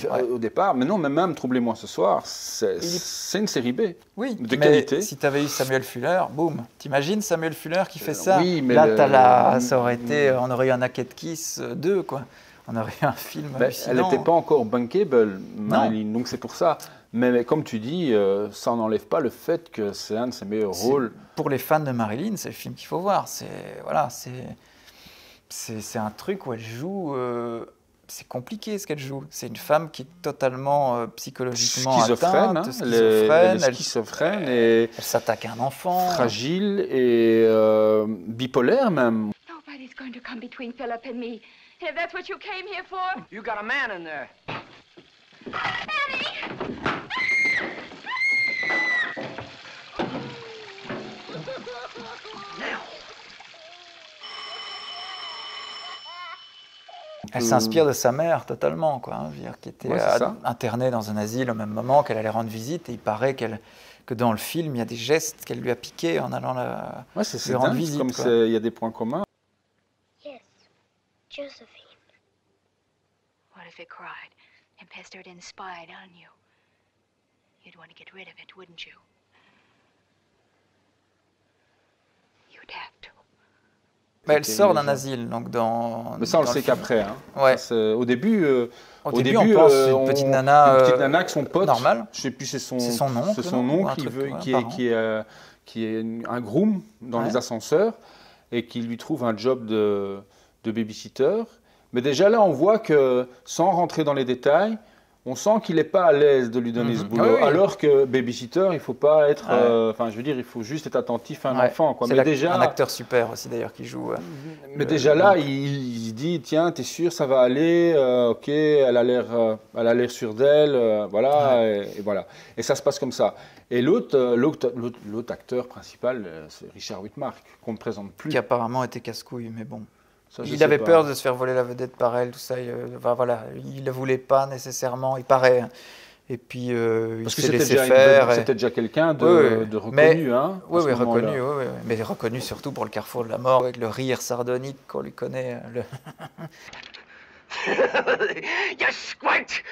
mais non, même Troublez-moi ce soir, c'est une série B de qualité. Si tu avais eu Samuel Fuller, boum, t'imagines Samuel Fuller qui fait ça. Oui, mais là, ça aurait été, on aurait eu un Naked Kiss 2, quoi. On aurait eu un film hallucinant. Elle n'était pas encore bankable, Marilyn, donc c'est pour ça. Mais comme tu dis, ça n'enlève pas le fait que c'est un de ses meilleurs rôles. Pour les fans de Marilyn, c'est le film qu'il faut voir. C'est un truc où elle joue... c'est compliqué ce qu'elle joue. C'est une femme qui est totalement psychologiquement schizophrène, atteinte, schizophrène. Elle s'attaque à un enfant. Fragile et bipolaire même. Nobody's going to come between Philip and me. If that's what you came here for. You got a man in there. Manny! Elle s'inspire de sa mère totalement, quoi, qui était internée dans un asile au même moment, qu'elle allait rendre visite, et il paraît que dans le film, il y a des gestes qu'elle lui a piqués en allant lui rendre visite. Comme il y a des points communs. Yes, Josephine. What if it cried and pestered and spied on you? You'd want to get rid of it, wouldn't you? You'd have to. Mais elle sort d'un asile, donc dans... Mais ça, on le sait qu'après. Hein. Ouais. Au début, on pense une petite nana... Une petite nana avec son pote. Normal. Je ne sais plus, c'est son oncle. C'est son oncle qui est un groom dans les ascenseurs et qui lui trouve un job de babysitter. Mais déjà là, on voit que, sans rentrer dans les détails, on sent qu'il n'est pas à l'aise de lui donner ce boulot. Ah oui. Alors que babysitter, il ne faut pas être... Enfin, je veux dire, il faut juste être attentif à un enfant, quoi. C'est déjà... un acteur super aussi, d'ailleurs, qui joue... Mais déjà là, il se dit, tiens, t'es sûr, ça va aller, ok, elle a l'air sûre d'elle, voilà, et voilà. Et ça se passe comme ça. Et l'autre acteur principal, c'est Richard Widmark, qu'on ne présente plus. Qui apparemment était casse-couille, mais bon... Ça, il avait peur de se faire voler la vedette par elle, tout ça. Il ne voulait pas nécessairement, il paraît. Et puis, il s'est laissé faire. C'était déjà quelqu'un de reconnu. Oui, reconnu. Mais reconnu surtout pour le carrefour de la mort, avec le rire sardonique qu'on lui connaît. You squirt.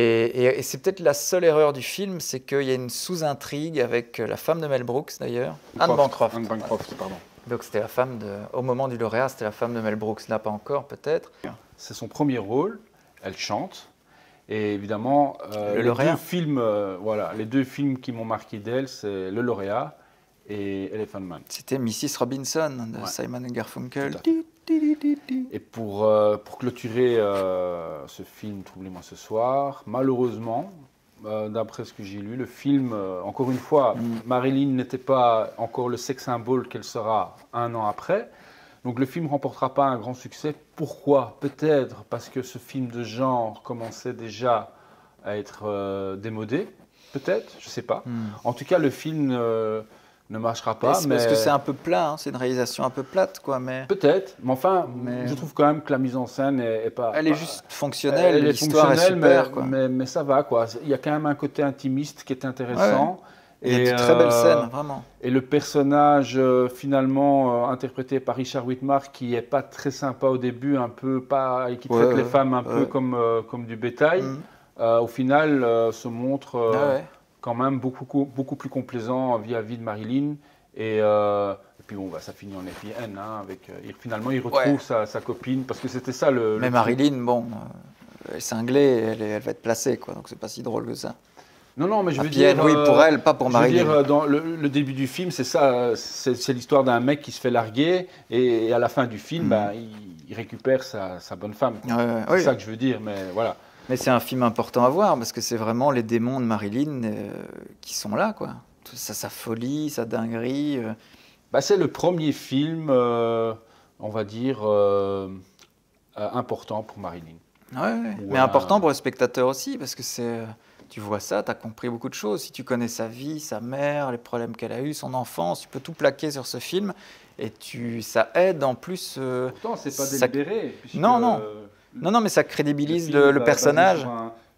Et c'est peut-être la seule erreur du film, c'est qu'il y a une sous-intrigue avec la femme de Mel Brooks d'ailleurs, Anne Bancroft. Anne Bancroft, pardon. Donc c'était la femme de, au moment du lauréat, c'était la femme de Mel Brooks, là pas encore peut-être. C'est son premier rôle, elle chante, et évidemment les deux films qui m'ont marqué d'elle, c'est Le Lauréat et Elephant Man. C'était Mrs. Robinson de Simon & Garfunkel. Et pour clôturer ce film, Troublez-moi ce soir, malheureusement, d'après ce que j'ai lu, le film, encore une fois, Marilyn n'était pas encore le sex symbole qu'elle sera un an après. Donc le film ne remportera pas un grand succès. Pourquoi? Peut-être parce que ce film de genre commençait déjà à être démodé. Peut-être, je ne sais pas. En tout cas, le film ne marchera pas. Mais... parce que c'est un peu plat, hein, c'est une réalisation un peu plate, quoi. Mais... peut-être, mais enfin, je trouve quand même que la mise en scène est pas... elle est juste fonctionnelle, l'histoire est super, mais, quoi. Mais ça va, quoi. Il y a quand même un côté intimiste qui est intéressant. Ouais, ouais. Et une très belle scène, vraiment. Et le personnage, finalement, interprété par Richard Widmark, qui n'est pas très sympa au début, un peu, qui traite les femmes un peu comme du bétail, au final, se montre... quand même beaucoup plus complaisant vis-à-vis de Marilyn. Et puis bon, bah, ça finit en happy-end. Hein, finalement, il retrouve sa copine, parce que c'était ça le... mais Marilyn, bon, elle est cinglée, elle va être placée, quoi, donc c'est pas si drôle que ça. Non, non, mais je veux dire... oui, pour elle, pas pour Marilyn. Je veux dire, dans le début du film, c'est ça, c'est l'histoire d'un mec qui se fait larguer, et à la fin du film, bah, il récupère sa bonne femme. C'est ça que je veux dire, mais voilà. Mais c'est un film important à voir, parce que c'est vraiment les démons de Marilyn qui sont là, quoi. Sa folie, sa dinguerie. Bah, c'est le premier film, on va dire, important pour Marilyn. Ouais, mais important pour le spectateur aussi, parce que tu vois ça, tu as compris beaucoup de choses. Si tu connais sa vie, sa mère, les problèmes qu'elle a eus, son enfance, tu peux tout plaquer sur ce film, et ça aide en plus... pourtant, c'est pas délibéré. Non, non. Non, non, mais ça crédibilise le personnage.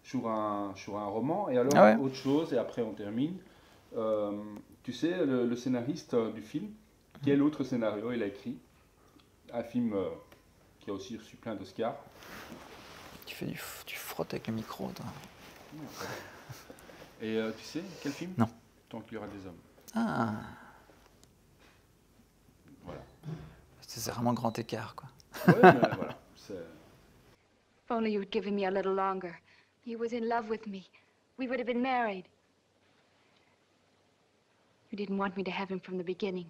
Sur un roman, et alors autre chose, et après on termine. Tu sais, le scénariste du film, quel autre scénario il a écrit? Un film qui a aussi reçu plein d'Oscars. Tu frottes avec le micro, toi. Et tu sais, quel film? Non. Tant qu'il y aura des hommes. Ah. Voilà. C'est vraiment grand écart, quoi. Ouais, mais voilà. If only you'd given me a little longer. He was in love with me. We would have been married. You didn't want me to have him from the beginning.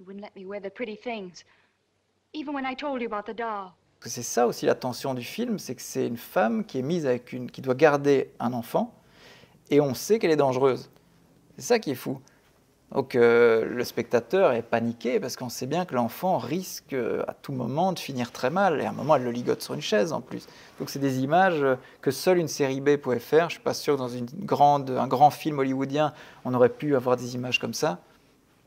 You wouldn't let me wear the pretty things. Even when I told you about the doll. C'est ça aussi la tension du film, c'est que c'est une femme qui est mise avec qui doit garder un enfant, et on sait qu'elle est dangereuse. C'est ça qui est fou. Donc le spectateur est paniqué parce qu'on sait bien que l'enfant risque à tout moment de finir très mal. Et à un moment, elle le ligote sur une chaise en plus. Donc c'est des images que seule une série B pouvait faire. Je ne suis pas sûr que dans un grand film hollywoodien, on aurait pu avoir des images comme ça.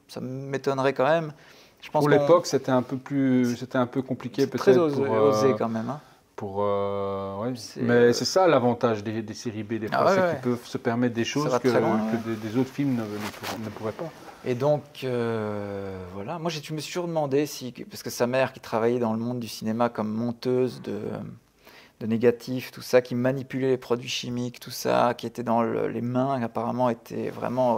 Ça m'étonnerait quand même. Je pense pour l'époque, c'était un peu compliqué peut-être. Très osé quand même. Hein. Mais c'est ça l'avantage des séries B, des fois, qui peuvent se permettre des choses que des autres films ne pourraient pas. Et donc, voilà. Moi, je me suis toujours demandé si... parce que sa mère, qui travaillait dans le monde du cinéma comme monteuse de négatifs, tout ça, qui manipulait les produits chimiques, tout ça, qui était dans les mains, qui apparemment était vraiment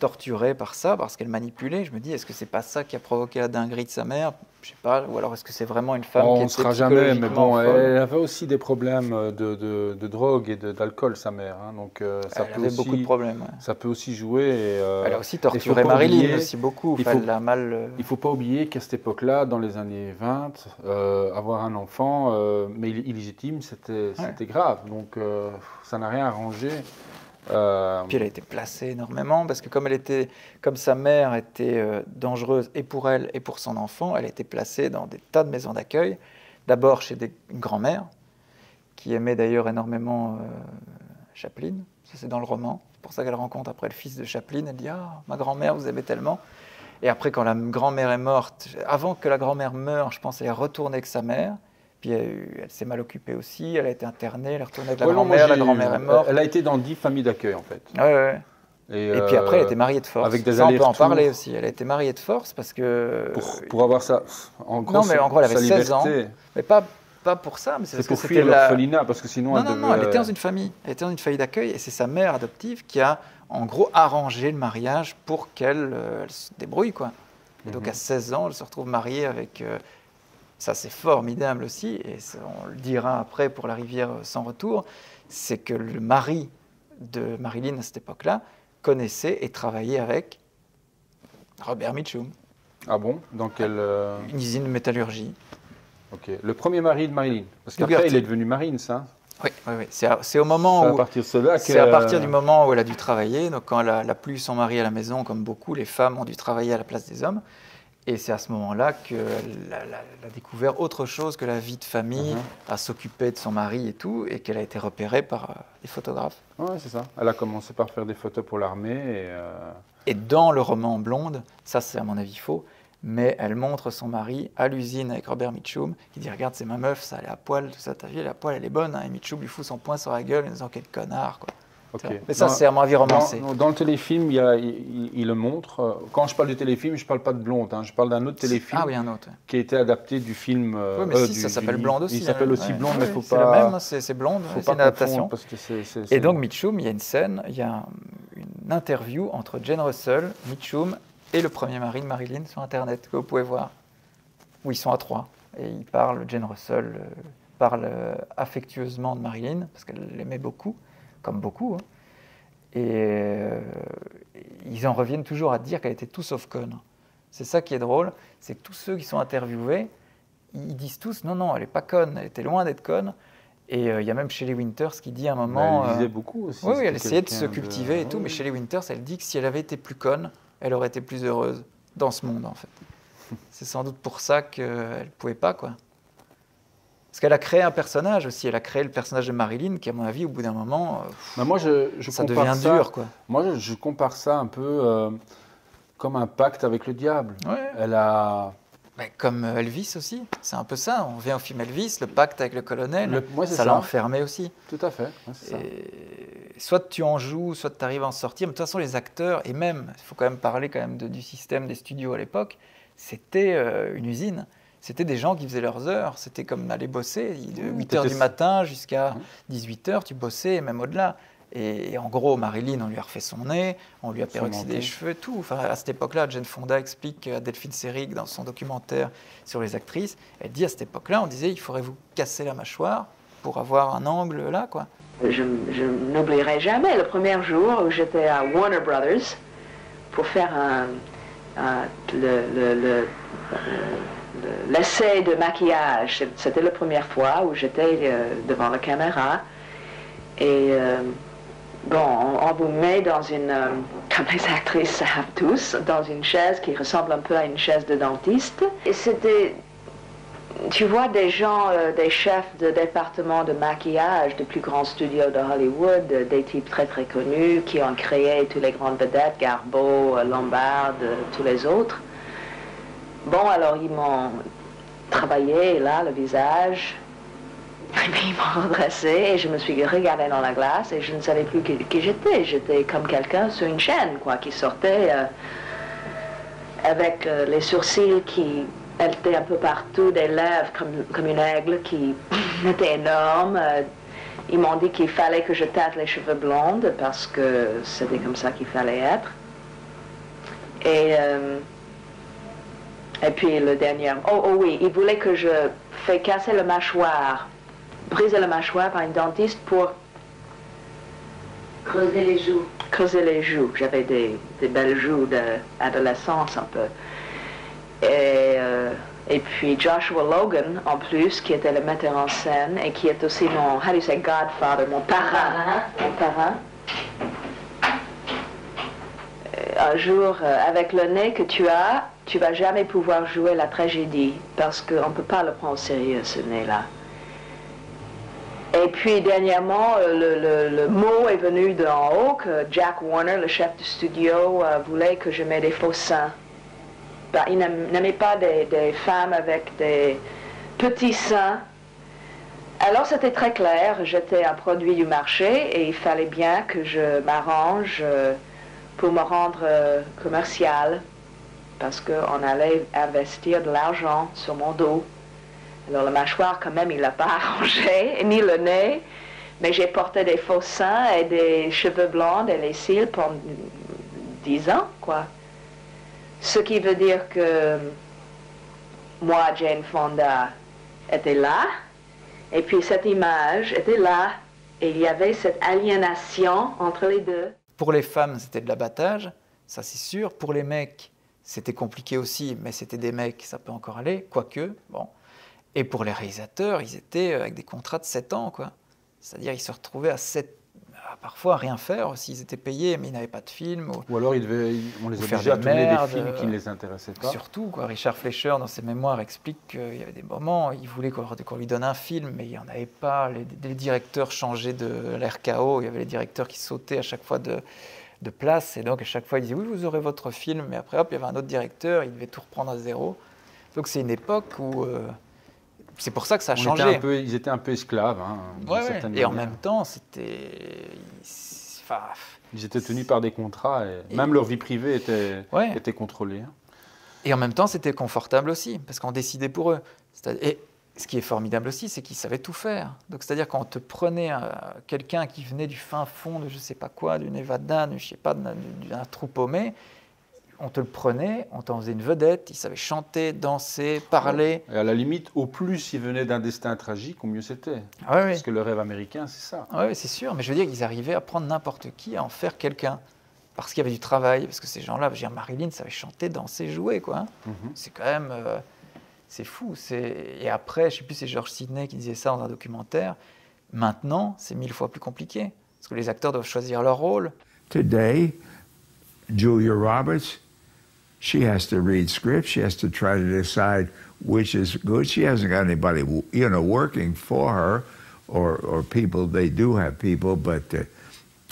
torturée par ça, parce qu'elle manipulait. Je me dis, est-ce que c'est pas ça qui a provoqué la dinguerie de sa mère? Je sais pas, ou alors est-ce que c'est vraiment une femme qui était psychologiquement folle ? On ne sera jamais, mais bon, elle avait aussi des problèmes de drogue et d'alcool, sa mère. Hein, donc ça elle avait aussi, beaucoup de problèmes. Ouais. Ça peut aussi jouer. Et, elle a aussi torturé Marilyn, aussi beaucoup. Enfin, elle l'a mal. Il ne faut pas oublier qu'à cette époque-là, dans les années 20, avoir un enfant, mais illégitime, c'était grave. Donc ça n'a rien arrangé. Puis elle a été placée énormément parce que comme sa mère était dangereuse et pour elle et pour son enfant, elle a été placée dans des tas de maisons d'accueil. D'abord chez une grand-mère qui aimait d'ailleurs énormément Chaplin. Ça c'est dans le roman. C'est pour ça qu'elle rencontre après le fils de Chaplin. Elle dit « Ah, ma grand-mère, vous aimez tellement ». Et après quand la grand-mère est morte, avant que la grand-mère meure, je pense qu'elle est retournée avec sa mère. Puis elle s'est mal occupée aussi, elle a été internée, elle est retournée avec la grand-mère est morte. Elle a été dans 10 familles d'accueil en fait. Et puis après, elle a été mariée de force. Avec des ça, on peut en parler aussi. Elle a été mariée de force parce que... Pour avoir ça, en gros, elle avait 16 ans. Mais pas pas pour ça, mais c'est pour fuir l'orphelinat, parce que sinon... Non, elle était dans une famille. Elle était dans une famille d'accueil, et c'est sa mère adoptive qui a, en gros, arrangé le mariage pour qu'elle se débrouille, quoi. Et donc, à 16 ans, elle se retrouve mariée avec... ça, c'est formidable aussi, et on le dira après pour La rivière sans retour, c'est que le mari de Marilyn, à cette époque-là, connaissait et travaillait avec Robert Mitchum. Ah bon? Dans quelle... Une usine de métallurgie. Ok. Le premier mari de Marilyn. Parce qu'après, il est devenu mari, ça? Oui, oui, oui. C'est au moment où... C'est à partir du moment où elle a dû travailler. Donc, quand elle n'a plus son mari à la maison, comme beaucoup, les femmes ont dû travailler à la place des hommes. Et c'est à ce moment-là qu'elle a découvert autre chose que la vie de famille, à s'occuper de son mari et tout, et qu'elle a été repérée par des photographes. Oui, c'est ça. Elle a commencé par faire des photos pour l'armée. Et dans le roman Blonde, ça c'est à mon avis faux, mais elle montre son mari à l'usine avec Robert Mitchum, qui dit « Regarde, c'est ma meuf, ça, elle est à poil, tout ça, t'as vu, elle est à poil, elle est bonne. Hein. » Et Mitchum lui fout son poing sur la gueule en disant « Quel connard !» quoi. Okay. Mais ça, c'est à mon avis romancé. Dans le téléfilm, il le montre. Quand je parle du téléfilm, je ne parle pas de Blonde. Hein. Je parle d'un autre téléfilm qui a été adapté du film... oui, mais si, ça s'appelle Blonde aussi. Il s'appelle aussi Blonde, mais il ne faut pas... C'est le même, c'est Blonde, c'est une adaptation. Parce que et donc, Mitchum, il y a une scène, il y a une interview entre Jane Russell, Mitchum et le premier mari de Marilyn sur Internet, que vous pouvez voir, où ils sont à trois. Et ils parlent, Jane Russell parle affectueusement de Marilyn, parce qu'elle l'aimait beaucoup. Comme beaucoup, hein. Et ils en reviennent toujours à dire qu'elle était tout sauf conne. C'est ça qui est drôle, c'est que tous ceux qui sont interviewés, ils disent tous « Non, non, elle n'est pas conne, elle était loin d'être conne ». Et il y a même Shelley Winters qui dit à un moment… Elle disait beaucoup aussi. Oui, elle essayait de se cultiver et tout, mais Shelley Winters, elle dit que si elle avait été plus conne, elle aurait été plus heureuse dans ce monde, en fait. C'est sans doute pour ça qu'elle ne pouvait pas, quoi. Parce qu'elle a créé un personnage aussi, elle a créé le personnage de Marilyn qui, à mon avis, au bout d'un moment, ça devient dur, quoi. Moi, je compare ça un peu comme un pacte avec le diable. Ouais. Elle a... Mais comme Elvis aussi, c'est un peu ça. On revient au film Elvis, le pacte avec le colonel, ça l'a enfermé aussi. Tout à fait, ouais, c'est ça. Soit tu en joues, soit tu arrives à en sortir. Mais de toute façon, les acteurs, et même, il faut quand même parler du système des studios à l'époque, c'était une usine. C'était des gens qui faisaient leurs heures, c'était comme aller bosser, de 8h du matin jusqu'à 18h, tu bossais, même au-delà. Et en gros, Marilyn, on lui a refait son nez, on lui a peroxydé les cheveux, tout. Enfin, à cette époque-là, Jane Fonda explique à Delphine Seyrig dans son documentaire sur les actrices, elle dit à cette époque-là, on disait, il faudrait vous casser la mâchoire pour avoir un angle là, quoi. Je n'oublierai jamais le premier jour où j'étais à Warner Brothers pour faire l'essai de maquillage. C'était la première fois où j'étais devant la caméra. Et bon, on vous met dans une, comme les actrices savent tous, dans une chaise qui ressemble un peu à une chaise de dentiste. Et c'était, tu vois, des gens, des chefs de département de maquillage, des plus grands studios de Hollywood, des types très très connus qui ont créé toutes les grandes vedettes, Garbo, Lombard, tous les autres. Bon, alors ils m'ont travaillé, là, le visage, et puis ils m'ont redressé, et je me suis regardée dans la glace, et je ne savais plus qui j'étais. J'étais comme quelqu'un sur une chaîne, quoi, qui sortait avec les sourcils qui étaient un peu partout, des lèvres comme une aigle qui était énorme. Ils m'ont dit qu'il fallait que je teinte les cheveux blondes, parce que c'était comme ça qu'il fallait être. Et puis le dernier, oh oui, il voulait que je fasse casser le mâchoire, briser le mâchoire par une dentiste pour creuser les joues. Creuser les joues. J'avais des belles joues d'adolescence un peu. Et puis Joshua Logan, en plus, qui était le metteur en scène et qui est aussi mon, how do you say, godfather, mon parrain. Mon parrain. Un jour, avec le nez que tu as, tu vas jamais pouvoir jouer la tragédie, parce qu'on ne peut pas le prendre au sérieux, ce nez-là. Et puis, dernièrement, le mot est venu d'en haut, que Jack Warner, le chef du studio, voulait que je mette des faux seins. Bah, il n'aimait pas des femmes avec des petits seins. Alors, c'était très clair, j'étais un produit du marché, et il fallait bien que je m'arrange pour me rendre commerciale, parce qu'on allait investir de l'argent sur mon dos. Alors la mâchoire, quand même, il l'a pas arrangée, ni le nez. Mais j'ai porté des faux seins et des cheveux blonds et les cils pendant 10 ans, quoi. Ce qui veut dire que moi, Jane Fonda, était là, et puis cette image était là, et il y avait cette aliénation entre les deux. Pour les femmes, c'était de l'abattage, ça c'est sûr. Pour les mecs, c'était compliqué aussi, mais c'était des mecs, ça peut encore aller, quoique, bon. Et pour les réalisateurs, ils étaient avec des contrats de 7 ans, quoi. C'est-à-dire ils se retrouvaient à 7, parfois à rien faire, s'ils étaient payés, mais ils n'avaient pas de film. Ou alors ils devaient, on les obligeait à tourner des films qui ne les intéressaient pas. Surtout, quoi. Richard Fleischer, dans ses mémoires, explique qu'il y avait des moments, il voulait qu'on lui donne un film, mais il n'y en avait pas. Les directeurs changeaient de l'RKO, il y avait les directeurs qui sautaient à chaque fois de place, et donc à chaque fois ils disaient « oui, vous aurez votre film », mais après, hop, il y avait un autre directeur, il devait tout reprendre à zéro. Donc c'est une époque où... c'est pour ça que ça a changé. Ils étaient un peu esclaves. Hein, ouais. Et en même temps, c'était... Enfin, ils étaient tenus par des contrats. Et même leur vie privée était, était contrôlée. Et en même temps, c'était confortable aussi, parce qu'on décidait pour eux. Et ce qui est formidable aussi, c'est qu'ils savaient tout faire. Donc, c'est-à-dire qu'on te prenait quelqu'un qui venait du fin fond de je ne sais pas quoi, du Nevada, je ne sais pas, d'un trou paumé. On te le prenait, on t'en faisait une vedette, il savait chanter, danser, parler. Et à la limite, au plus il venait d'un destin tragique, au mieux c'était. Ah oui, parce que le rêve américain, c'est ça. Ah oui, c'est sûr. Mais je veux dire qu'ils arrivaient à prendre n'importe qui, à en faire quelqu'un. Parce qu'il y avait du travail, parce que ces gens-là, je veux dire, Marilyn savait chanter, danser, jouer, quoi. C'est quand même... c'est fou. Et après, je ne sais plus, c'est George Sidney qui disait ça dans un documentaire. Maintenant, c'est 1000 fois plus compliqué. Parce que les acteurs doivent choisir leur rôle. Today, Julia Roberts... She has to read scripts. She has to try to decide which is good. She hasn't got anybody, you know, working for her, or people. They do have people, but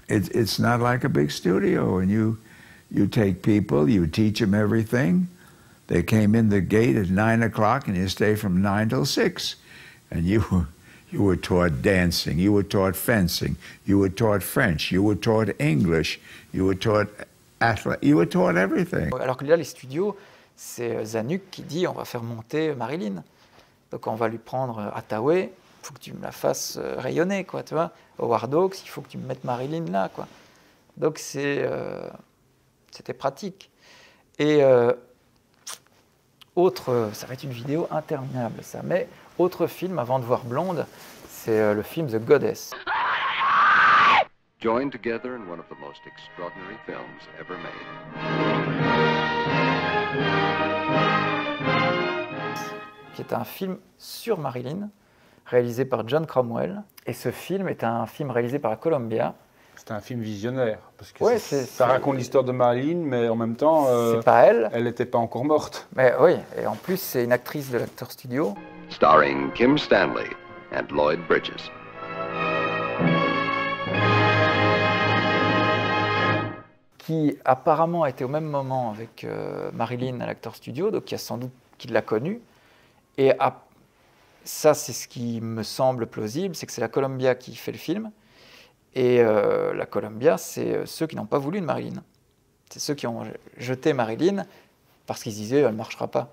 it's not like a big studio. And you take people, you teach them everything. They came in the gate at 9 o'clock, and you stay from 9 till 6. And you were taught dancing. You were taught fencing. You were taught French. You were taught English. You were taught. Alors que là, les studios, c'est Zanuck qui dit on va faire monter Marilyn. Donc on va lui prendre Hathaway, il faut que tu me la fasses rayonner, quoi, tu vois. Howard Hawks, il faut que tu me mettes Marilyn là, quoi. Donc c'était pratique. Et autre, ça va être une vidéo interminable, ça. Mais autre film avant de voir Blonde, c'est le film The Goddess. Joined together in one of the most extraordinary films ever made. Qui est un film sur Marilyn, réalisé par John Cromwell. Et ce film est un film réalisé par la Columbia. C'est un film visionnaire, parce que ouais, ça raconte l'histoire de Marilyn, mais en même temps, c'est pas elle. Elle n'était pas encore morte. Mais oui, et en plus, c'est une actrice de l'Actor Studio. Starring Kim Stanley and Lloyd Bridges. Qui apparemment était au même moment avec Marilyn à l'Actor Studio, donc il y a sans doute qu'il l'a connue. Et ça, c'est ce qui me semble plausible, c'est que c'est la Columbia qui fait le film. Et la Columbia, c'est ceux qui n'ont pas voulu de Marilyn. C'est ceux qui ont jeté Marilyn parce qu'ils disaient « elle ne marchera pas ».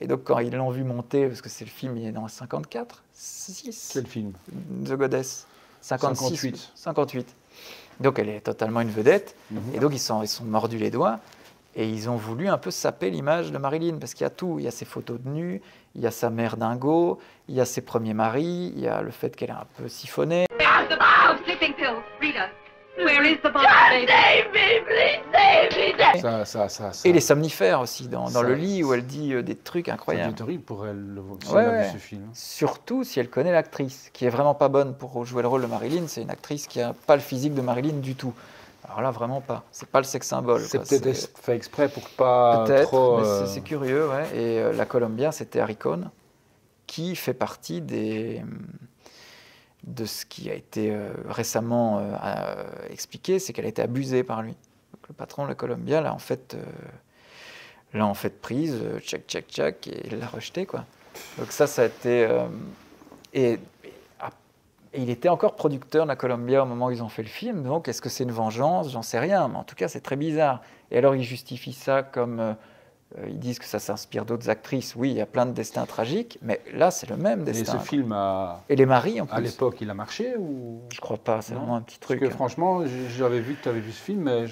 Et donc quand ils l'ont vu monter, parce que c'est le film, il est dans 54, 6. Quel film ? The Goddess. 58. Donc elle est totalement une vedette, et donc ils sont mordus les doigts, et ils ont voulu un peu saper l'image de Marilyn, parce qu'il y a tout, il y a ses photos de nu, il y a sa mère dingo, il y a ses premiers maris, il y a le fait qu'elle est un peu siphonnée. Et les somnifères aussi, dans le lit, où elle dit des trucs incroyables. C'est horrible pour elle, ce film. Surtout si elle connaît l'actrice, qui est vraiment pas bonne pour jouer le rôle de Marilyn. C'est une actrice qui n'a pas le physique de Marilyn du tout. Alors là, vraiment pas. C'est pas le sexe symbole. C'est peut-être fait exprès pour pas trop... Peut-être, mais c'est curieux, ouais. Et la Columbia, c'était Harry Cohn, qui fait partie de ce qui a été récemment expliqué, c'est qu'elle a été abusée par lui. Donc, le patron de la Columbia l'a en fait prise, tchac, et il l'a rejetée, quoi. Donc ça a été... et il était encore producteur de la Columbia au moment où ils ont fait le film, donc est-ce que c'est une vengeance? J'en sais rien, mais en tout cas c'est très bizarre. Et alors il justifie ça comme Ils disent que ça s'inspire d'autres actrices. Oui, il y a plein de destins tragiques, mais là, c'est le même destin. Et ce film a... Et les maris, en plus. À l'époque, il a marché ou... Je crois pas, c'est vraiment un petit truc. Parce que franchement, j'avais vu que tu avais vu ce film, mais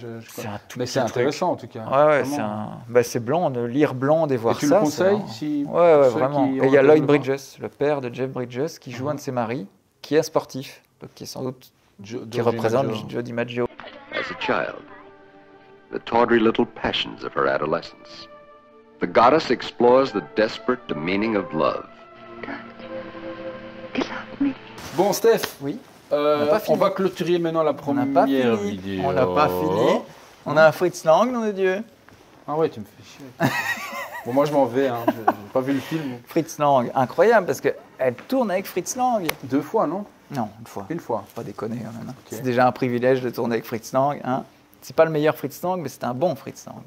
c'est intéressant, en tout cas. Ouais, c'est un... ben, c'est blanc, de lire blanc et voir ça. Tu le conseilles si... Ouais, vraiment. Et il y a Lloyd Bridges, le père de Jeff Bridges, qui joue un de ses maris, qui est un sportif, donc qui est sans doute... qui représente Joe DiMaggio. As a child, the tawdry little passions of her adolescence. The goddess explores the desperate demeaning of love. Bon, Steph, oui. On va clôturer maintenant la première vidéo. On n'a pas fini. On a un Fritz Lang, nom de Dieu. Ah ouais, tu me fais chier. Bon, moi, je m'en vais. Hein. Je n'ai pas vu le film. Fritz Lang, incroyable, parce qu'elle tourne avec Fritz Lang. Deux fois, non? Non, une fois. Une fois. Pas déconner, quand même. Hein. Okay. C'est déjà un privilège de tourner avec Fritz Lang. Hein. C'est pas le meilleur Fritz Lang, mais c'est un bon Fritz Lang.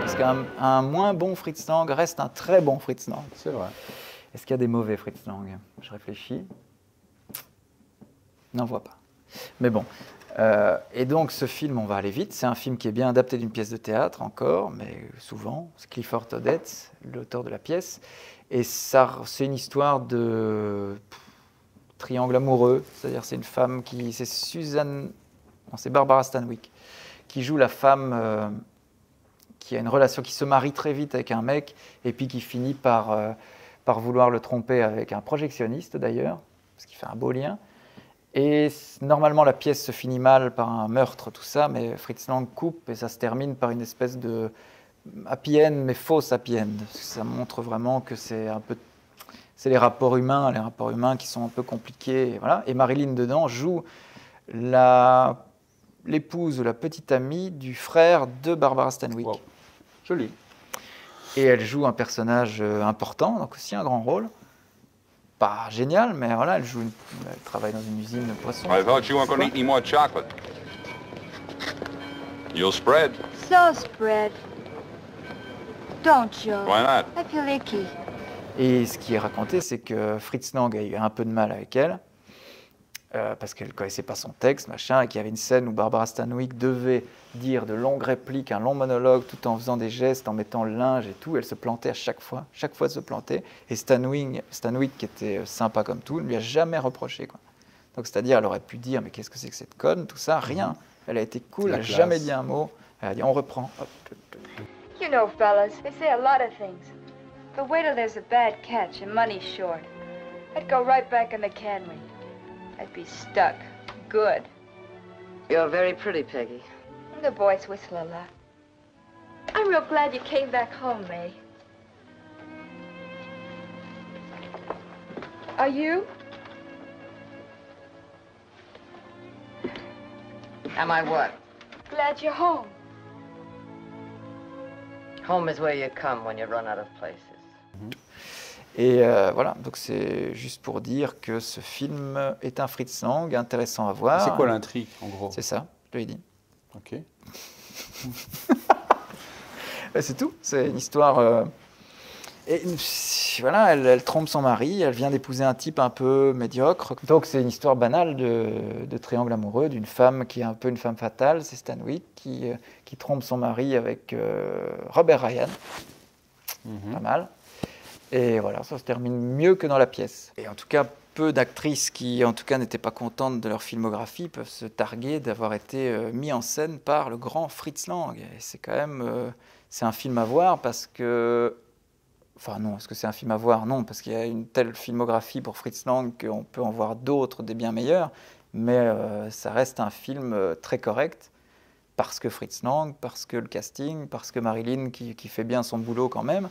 Parce qu'un moins bon Fritz Lang reste un très bon Fritz Lang. C'est vrai. Est-ce qu'il y a des mauvais Fritz Lang? Je réfléchis. N'en vois pas. Mais bon. Et donc, ce film, on va aller vite. C'est un film qui est bien adapté d'une pièce de théâtre, encore, mais souvent. C'est Clifford Odets, l'auteur de la pièce. Et c'est une histoire de triangle amoureux. C'est-à-dire, c'est une femme qui... C'est Suzanne... Non, c'est Barbara Stanwyck qui joue la femme... qui a une relation, qui se marie très vite avec un mec et puis qui finit par vouloir le tromper avec un projectionniste d'ailleurs, parce qu'il fait un beau lien. Et normalement, la pièce se finit mal par un meurtre, tout ça, mais Fritz Lang coupe et ça se termine par une espèce de happy end, mais fausse happy end. Ça montre vraiment que c'est un peu... C'est les rapports humains qui sont un peu compliqués. Et, voilà. Et Marilyn, dedans, joue l'épouse ou la petite amie du frère de Barbara Stanwyck. Wow. Joli. Et elle joue un personnage important, donc aussi un grand rôle. Pas génial, mais voilà, elle travaille dans une usine de poissons. I thought you weren't going to eat any more chocolate. You'll spread. So spread. Don't you? Why not? I feel icky. Et ce qui est raconté, c'est que Fritz Lang a eu un peu de mal avec elle, parce qu'elle ne connaissait pas son texte, machin, et qu'il y avait une scène où Barbara Stanwyck devait dire de longues répliques, un long monologue, tout en faisant des gestes, en mettant le linge et tout. Elle se plantait à chaque fois se plantait. Et Stanwyck, qui était sympa comme tout, ne lui a jamais reproché, quoi. Donc, c'est-à-dire, elle aurait pu dire, mais qu'est-ce que c'est que cette conne, tout ça, rien. Elle a été cool, elle n'a jamais dit un mot. Elle a dit, on reprend. Hop. You know, fellas, they say a lot of things. But wait till there's a bad catch and money's short. I'd go right back in the cannery. I'd be stuck. Good. You're very pretty, Peggy. And the boys whistle a lot. I'm real glad you came back home, May. Are you? Am I what? Glad you're home. Home is where you come when you run out of places. Et voilà, donc c'est juste pour dire que ce film est un Fritz Lang, intéressant à voir. C'est quoi l'intrigue, en gros? C'est ça, je l'ai dit. Ok. C'est tout, c'est une histoire... Et voilà, elle trompe son mari, elle vient d'épouser un type un peu médiocre. Donc c'est une histoire banale de triangle amoureux, d'une femme qui est un peu une femme fatale, c'est Stanwyck, qui trompe son mari avec Robert Ryan. Pas mal. Et voilà, ça se termine mieux que dans la pièce. Et en tout cas, peu d'actrices qui, en tout cas, n'étaient pas contentes de leur filmographie peuvent se targuer d'avoir été mis en scène par le grand Fritz Lang. Et c'est quand même... c'est un film à voir parce que... Enfin non, est-ce que c'est un film à voir? Non, parce qu'il y a une telle filmographie pour Fritz Lang qu'on peut en voir d'autres, des bien meilleurs. Mais ça reste un film très correct parce que Fritz Lang, parce que le casting, parce que Marilyn qui fait bien son boulot quand même.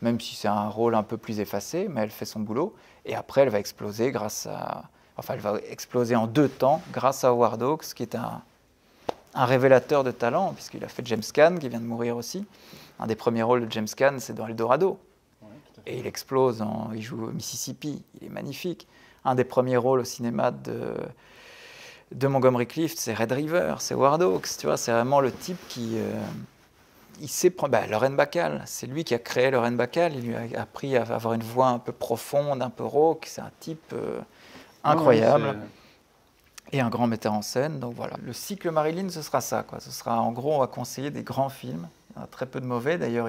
Même si c'est un rôle un peu plus effacé, mais elle fait son boulot. Et après, elle va exploser grâce à... Enfin, elle va exploser en deux temps grâce à Howard Hawks, qui est un révélateur de talent, puisqu'il a fait James Caan, qui vient de mourir aussi. Un des premiers rôles de James Caan, c'est dans Eldorado. Ouais, et il explose, il joue au Mississippi, il est magnifique. Un des premiers rôles au cinéma de Montgomery Clift, c'est Red River, c'est Howard Hawks. Tu vois, c'est vraiment le type qui... Il sait prendre... Ben, Lauren Bacall, c'est lui qui a créé Lauren Bacall. Il lui a appris à avoir une voix un peu profonde, un peu rauque. C'est un type incroyable. et un grand metteur en scène. Donc voilà, le cycle Marilyn, ce sera ça, quoi. Ce sera, en gros, on va conseiller des grands films. Il y en a très peu de mauvais, d'ailleurs,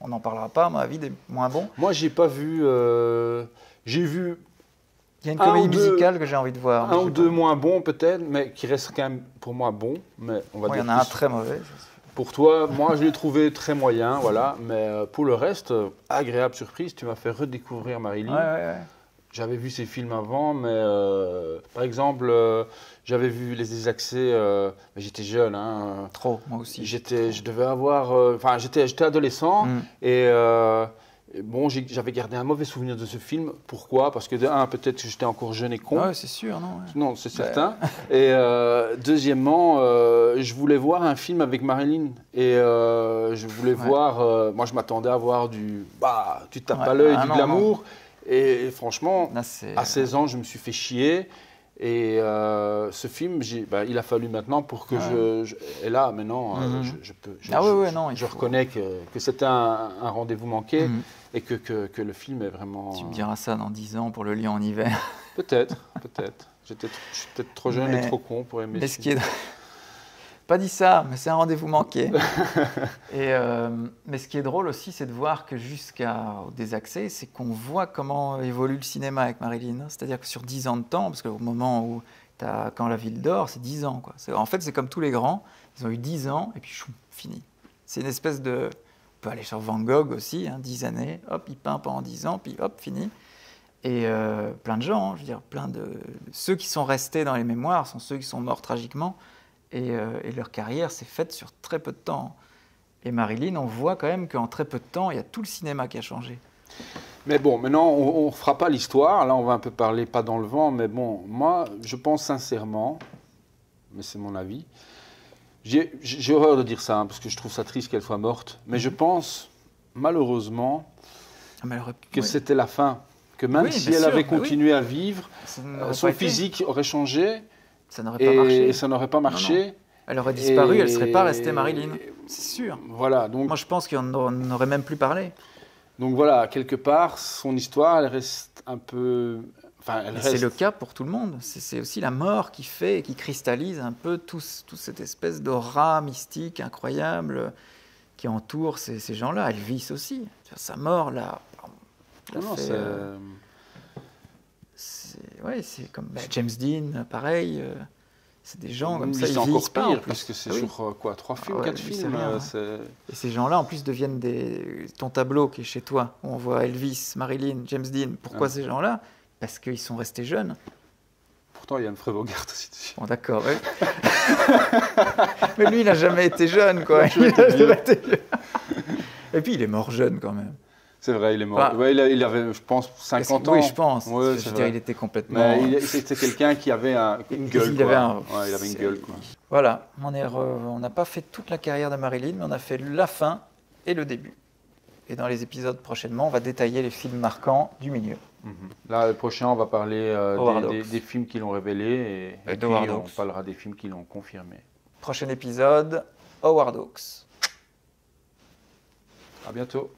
on n'en parlera pas, à mon avis, des moins bons. Moi, j'ai pas vu... J'ai vu... Il y a une comédie musicale que j'ai envie de voir. Un ou deux moins bons, peut-être, mais qui reste quand même, pour moi, bon. Mais on va dire il y en a un très mauvais. Pour toi, moi, je l'ai trouvé très moyen, voilà. Mais pour le reste, agréable surprise, tu m'as fait redécouvrir Marilyn. Ouais, ouais, ouais. J'avais vu ses films avant, mais par exemple, j'avais vu Les Désaccès, j'étais jeune. Hein, trop, moi aussi. Je devais avoir... Enfin, j'étais adolescent et... Bon, j'avais gardé un mauvais souvenir de ce film. Pourquoi? Parce que, de un, peut-être que j'étais encore jeune et con. Ouais, c'est sûr, non? Ouais. Non, c'est certain. Et deuxièmement, je voulais voir un film avec Marilyn. Et je voulais voir... moi, je m'attendais à voir du... Bah, tu tapes à l'œil, du glamour. Et franchement, là, à 16 ans, je me suis fait chier. Et ce film, bah, il a fallu maintenant pour que et là, maintenant, je reconnais que c'était un rendez-vous manqué et que le film est vraiment... Tu me diras ça dans 10 ans pour Le Lion en Hiver. Peut-être, peut-être. J'étais peut-être trop jeune et trop con pour aimer ce film. Pas dit ça, mais c'est un rendez-vous manqué. Et mais ce qui est drôle aussi, c'est de voir que jusqu'au Désaccès, c'est qu'on voit comment évolue le cinéma avec Marilyn. C'est-à-dire que sur 10 ans de temps, parce qu'au moment où quand la ville dort, c'est 10 ans. Quoi. En fait, c'est comme tous les grands. Ils ont eu 10 ans et puis choum, fini. C'est une espèce de... On peut aller sur Van Gogh aussi, hein, 10 années. Hop, il peint pendant 10 ans, puis hop, fini. Et plein de gens, hein, je veux dire, plein de... Ceux qui sont restés dans les mémoires sont ceux qui sont morts tragiquement. Et leur carrière s'est faite sur très peu de temps. Et Marilyn, on voit quand même qu'en très peu de temps, il y a tout le cinéma qui a changé. Mais bon, maintenant, on ne fera pas l'histoire. Là, on va un peu parler, pas dans le vent. Mais bon, moi, je pense sincèrement, mais c'est mon avis, j'ai horreur de dire ça, hein, parce que je trouve ça triste qu'elle soit morte. Mais je pense, malheureusement, que c'était la fin. Que même si elle avait continué à vivre, son physique aurait changé. Ça n'aurait pas marché. Et ça n'aurait pas marché. Non, non. Elle aurait disparu, elle ne serait pas restée Marilyn. C'est sûr. Voilà, donc, moi, je pense qu'on n'aurait même plus parlé. Donc voilà, quelque part, son histoire, elle reste un peu... Enfin, c'est le cas pour tout le monde. C'est aussi la mort qui fait et qui cristallise un peu toute cette espèce d'aura mystique incroyable qui entoure ces gens-là. Elvis aussi. Sa mort, là... Non, c'est... Ouais, c'est comme James Dean, pareil. C'est des gens comme ça, ils vieillissent pas. C'est encore pire, parce que c'est sur quoi, 3 films, 4 films. Et ces gens-là, en plus, deviennent des... Ton tableau qui est chez toi, où on voit Elvis, Marilyn, James Dean. Pourquoi ces gens-là? Parce qu'ils sont restés jeunes. Pourtant, il y a Yann Frévogart aussi dessus. Bon, d'accord, oui. Mais lui, il n'a jamais été jeune, quoi. Et puis, il est mort jeune, quand même. C'est vrai, il est mort. Enfin, ouais, il avait, je pense, 50 ans. Oui, je pense. Ouais, je veux dire, il était complètement... C'était quelqu'un qui avait une gueule. Il avait une gueule, quoi. Voilà, on n'a pas fait toute la carrière de Marilyn, mais on a fait la fin et le début. Et dans les épisodes prochainement, on va détailler les films marquants du milieu. Là, le prochain, on va parler des films qui l'ont révélé et puis on parlera des films qui l'ont confirmé. Prochain épisode, Howard Hawks. À bientôt.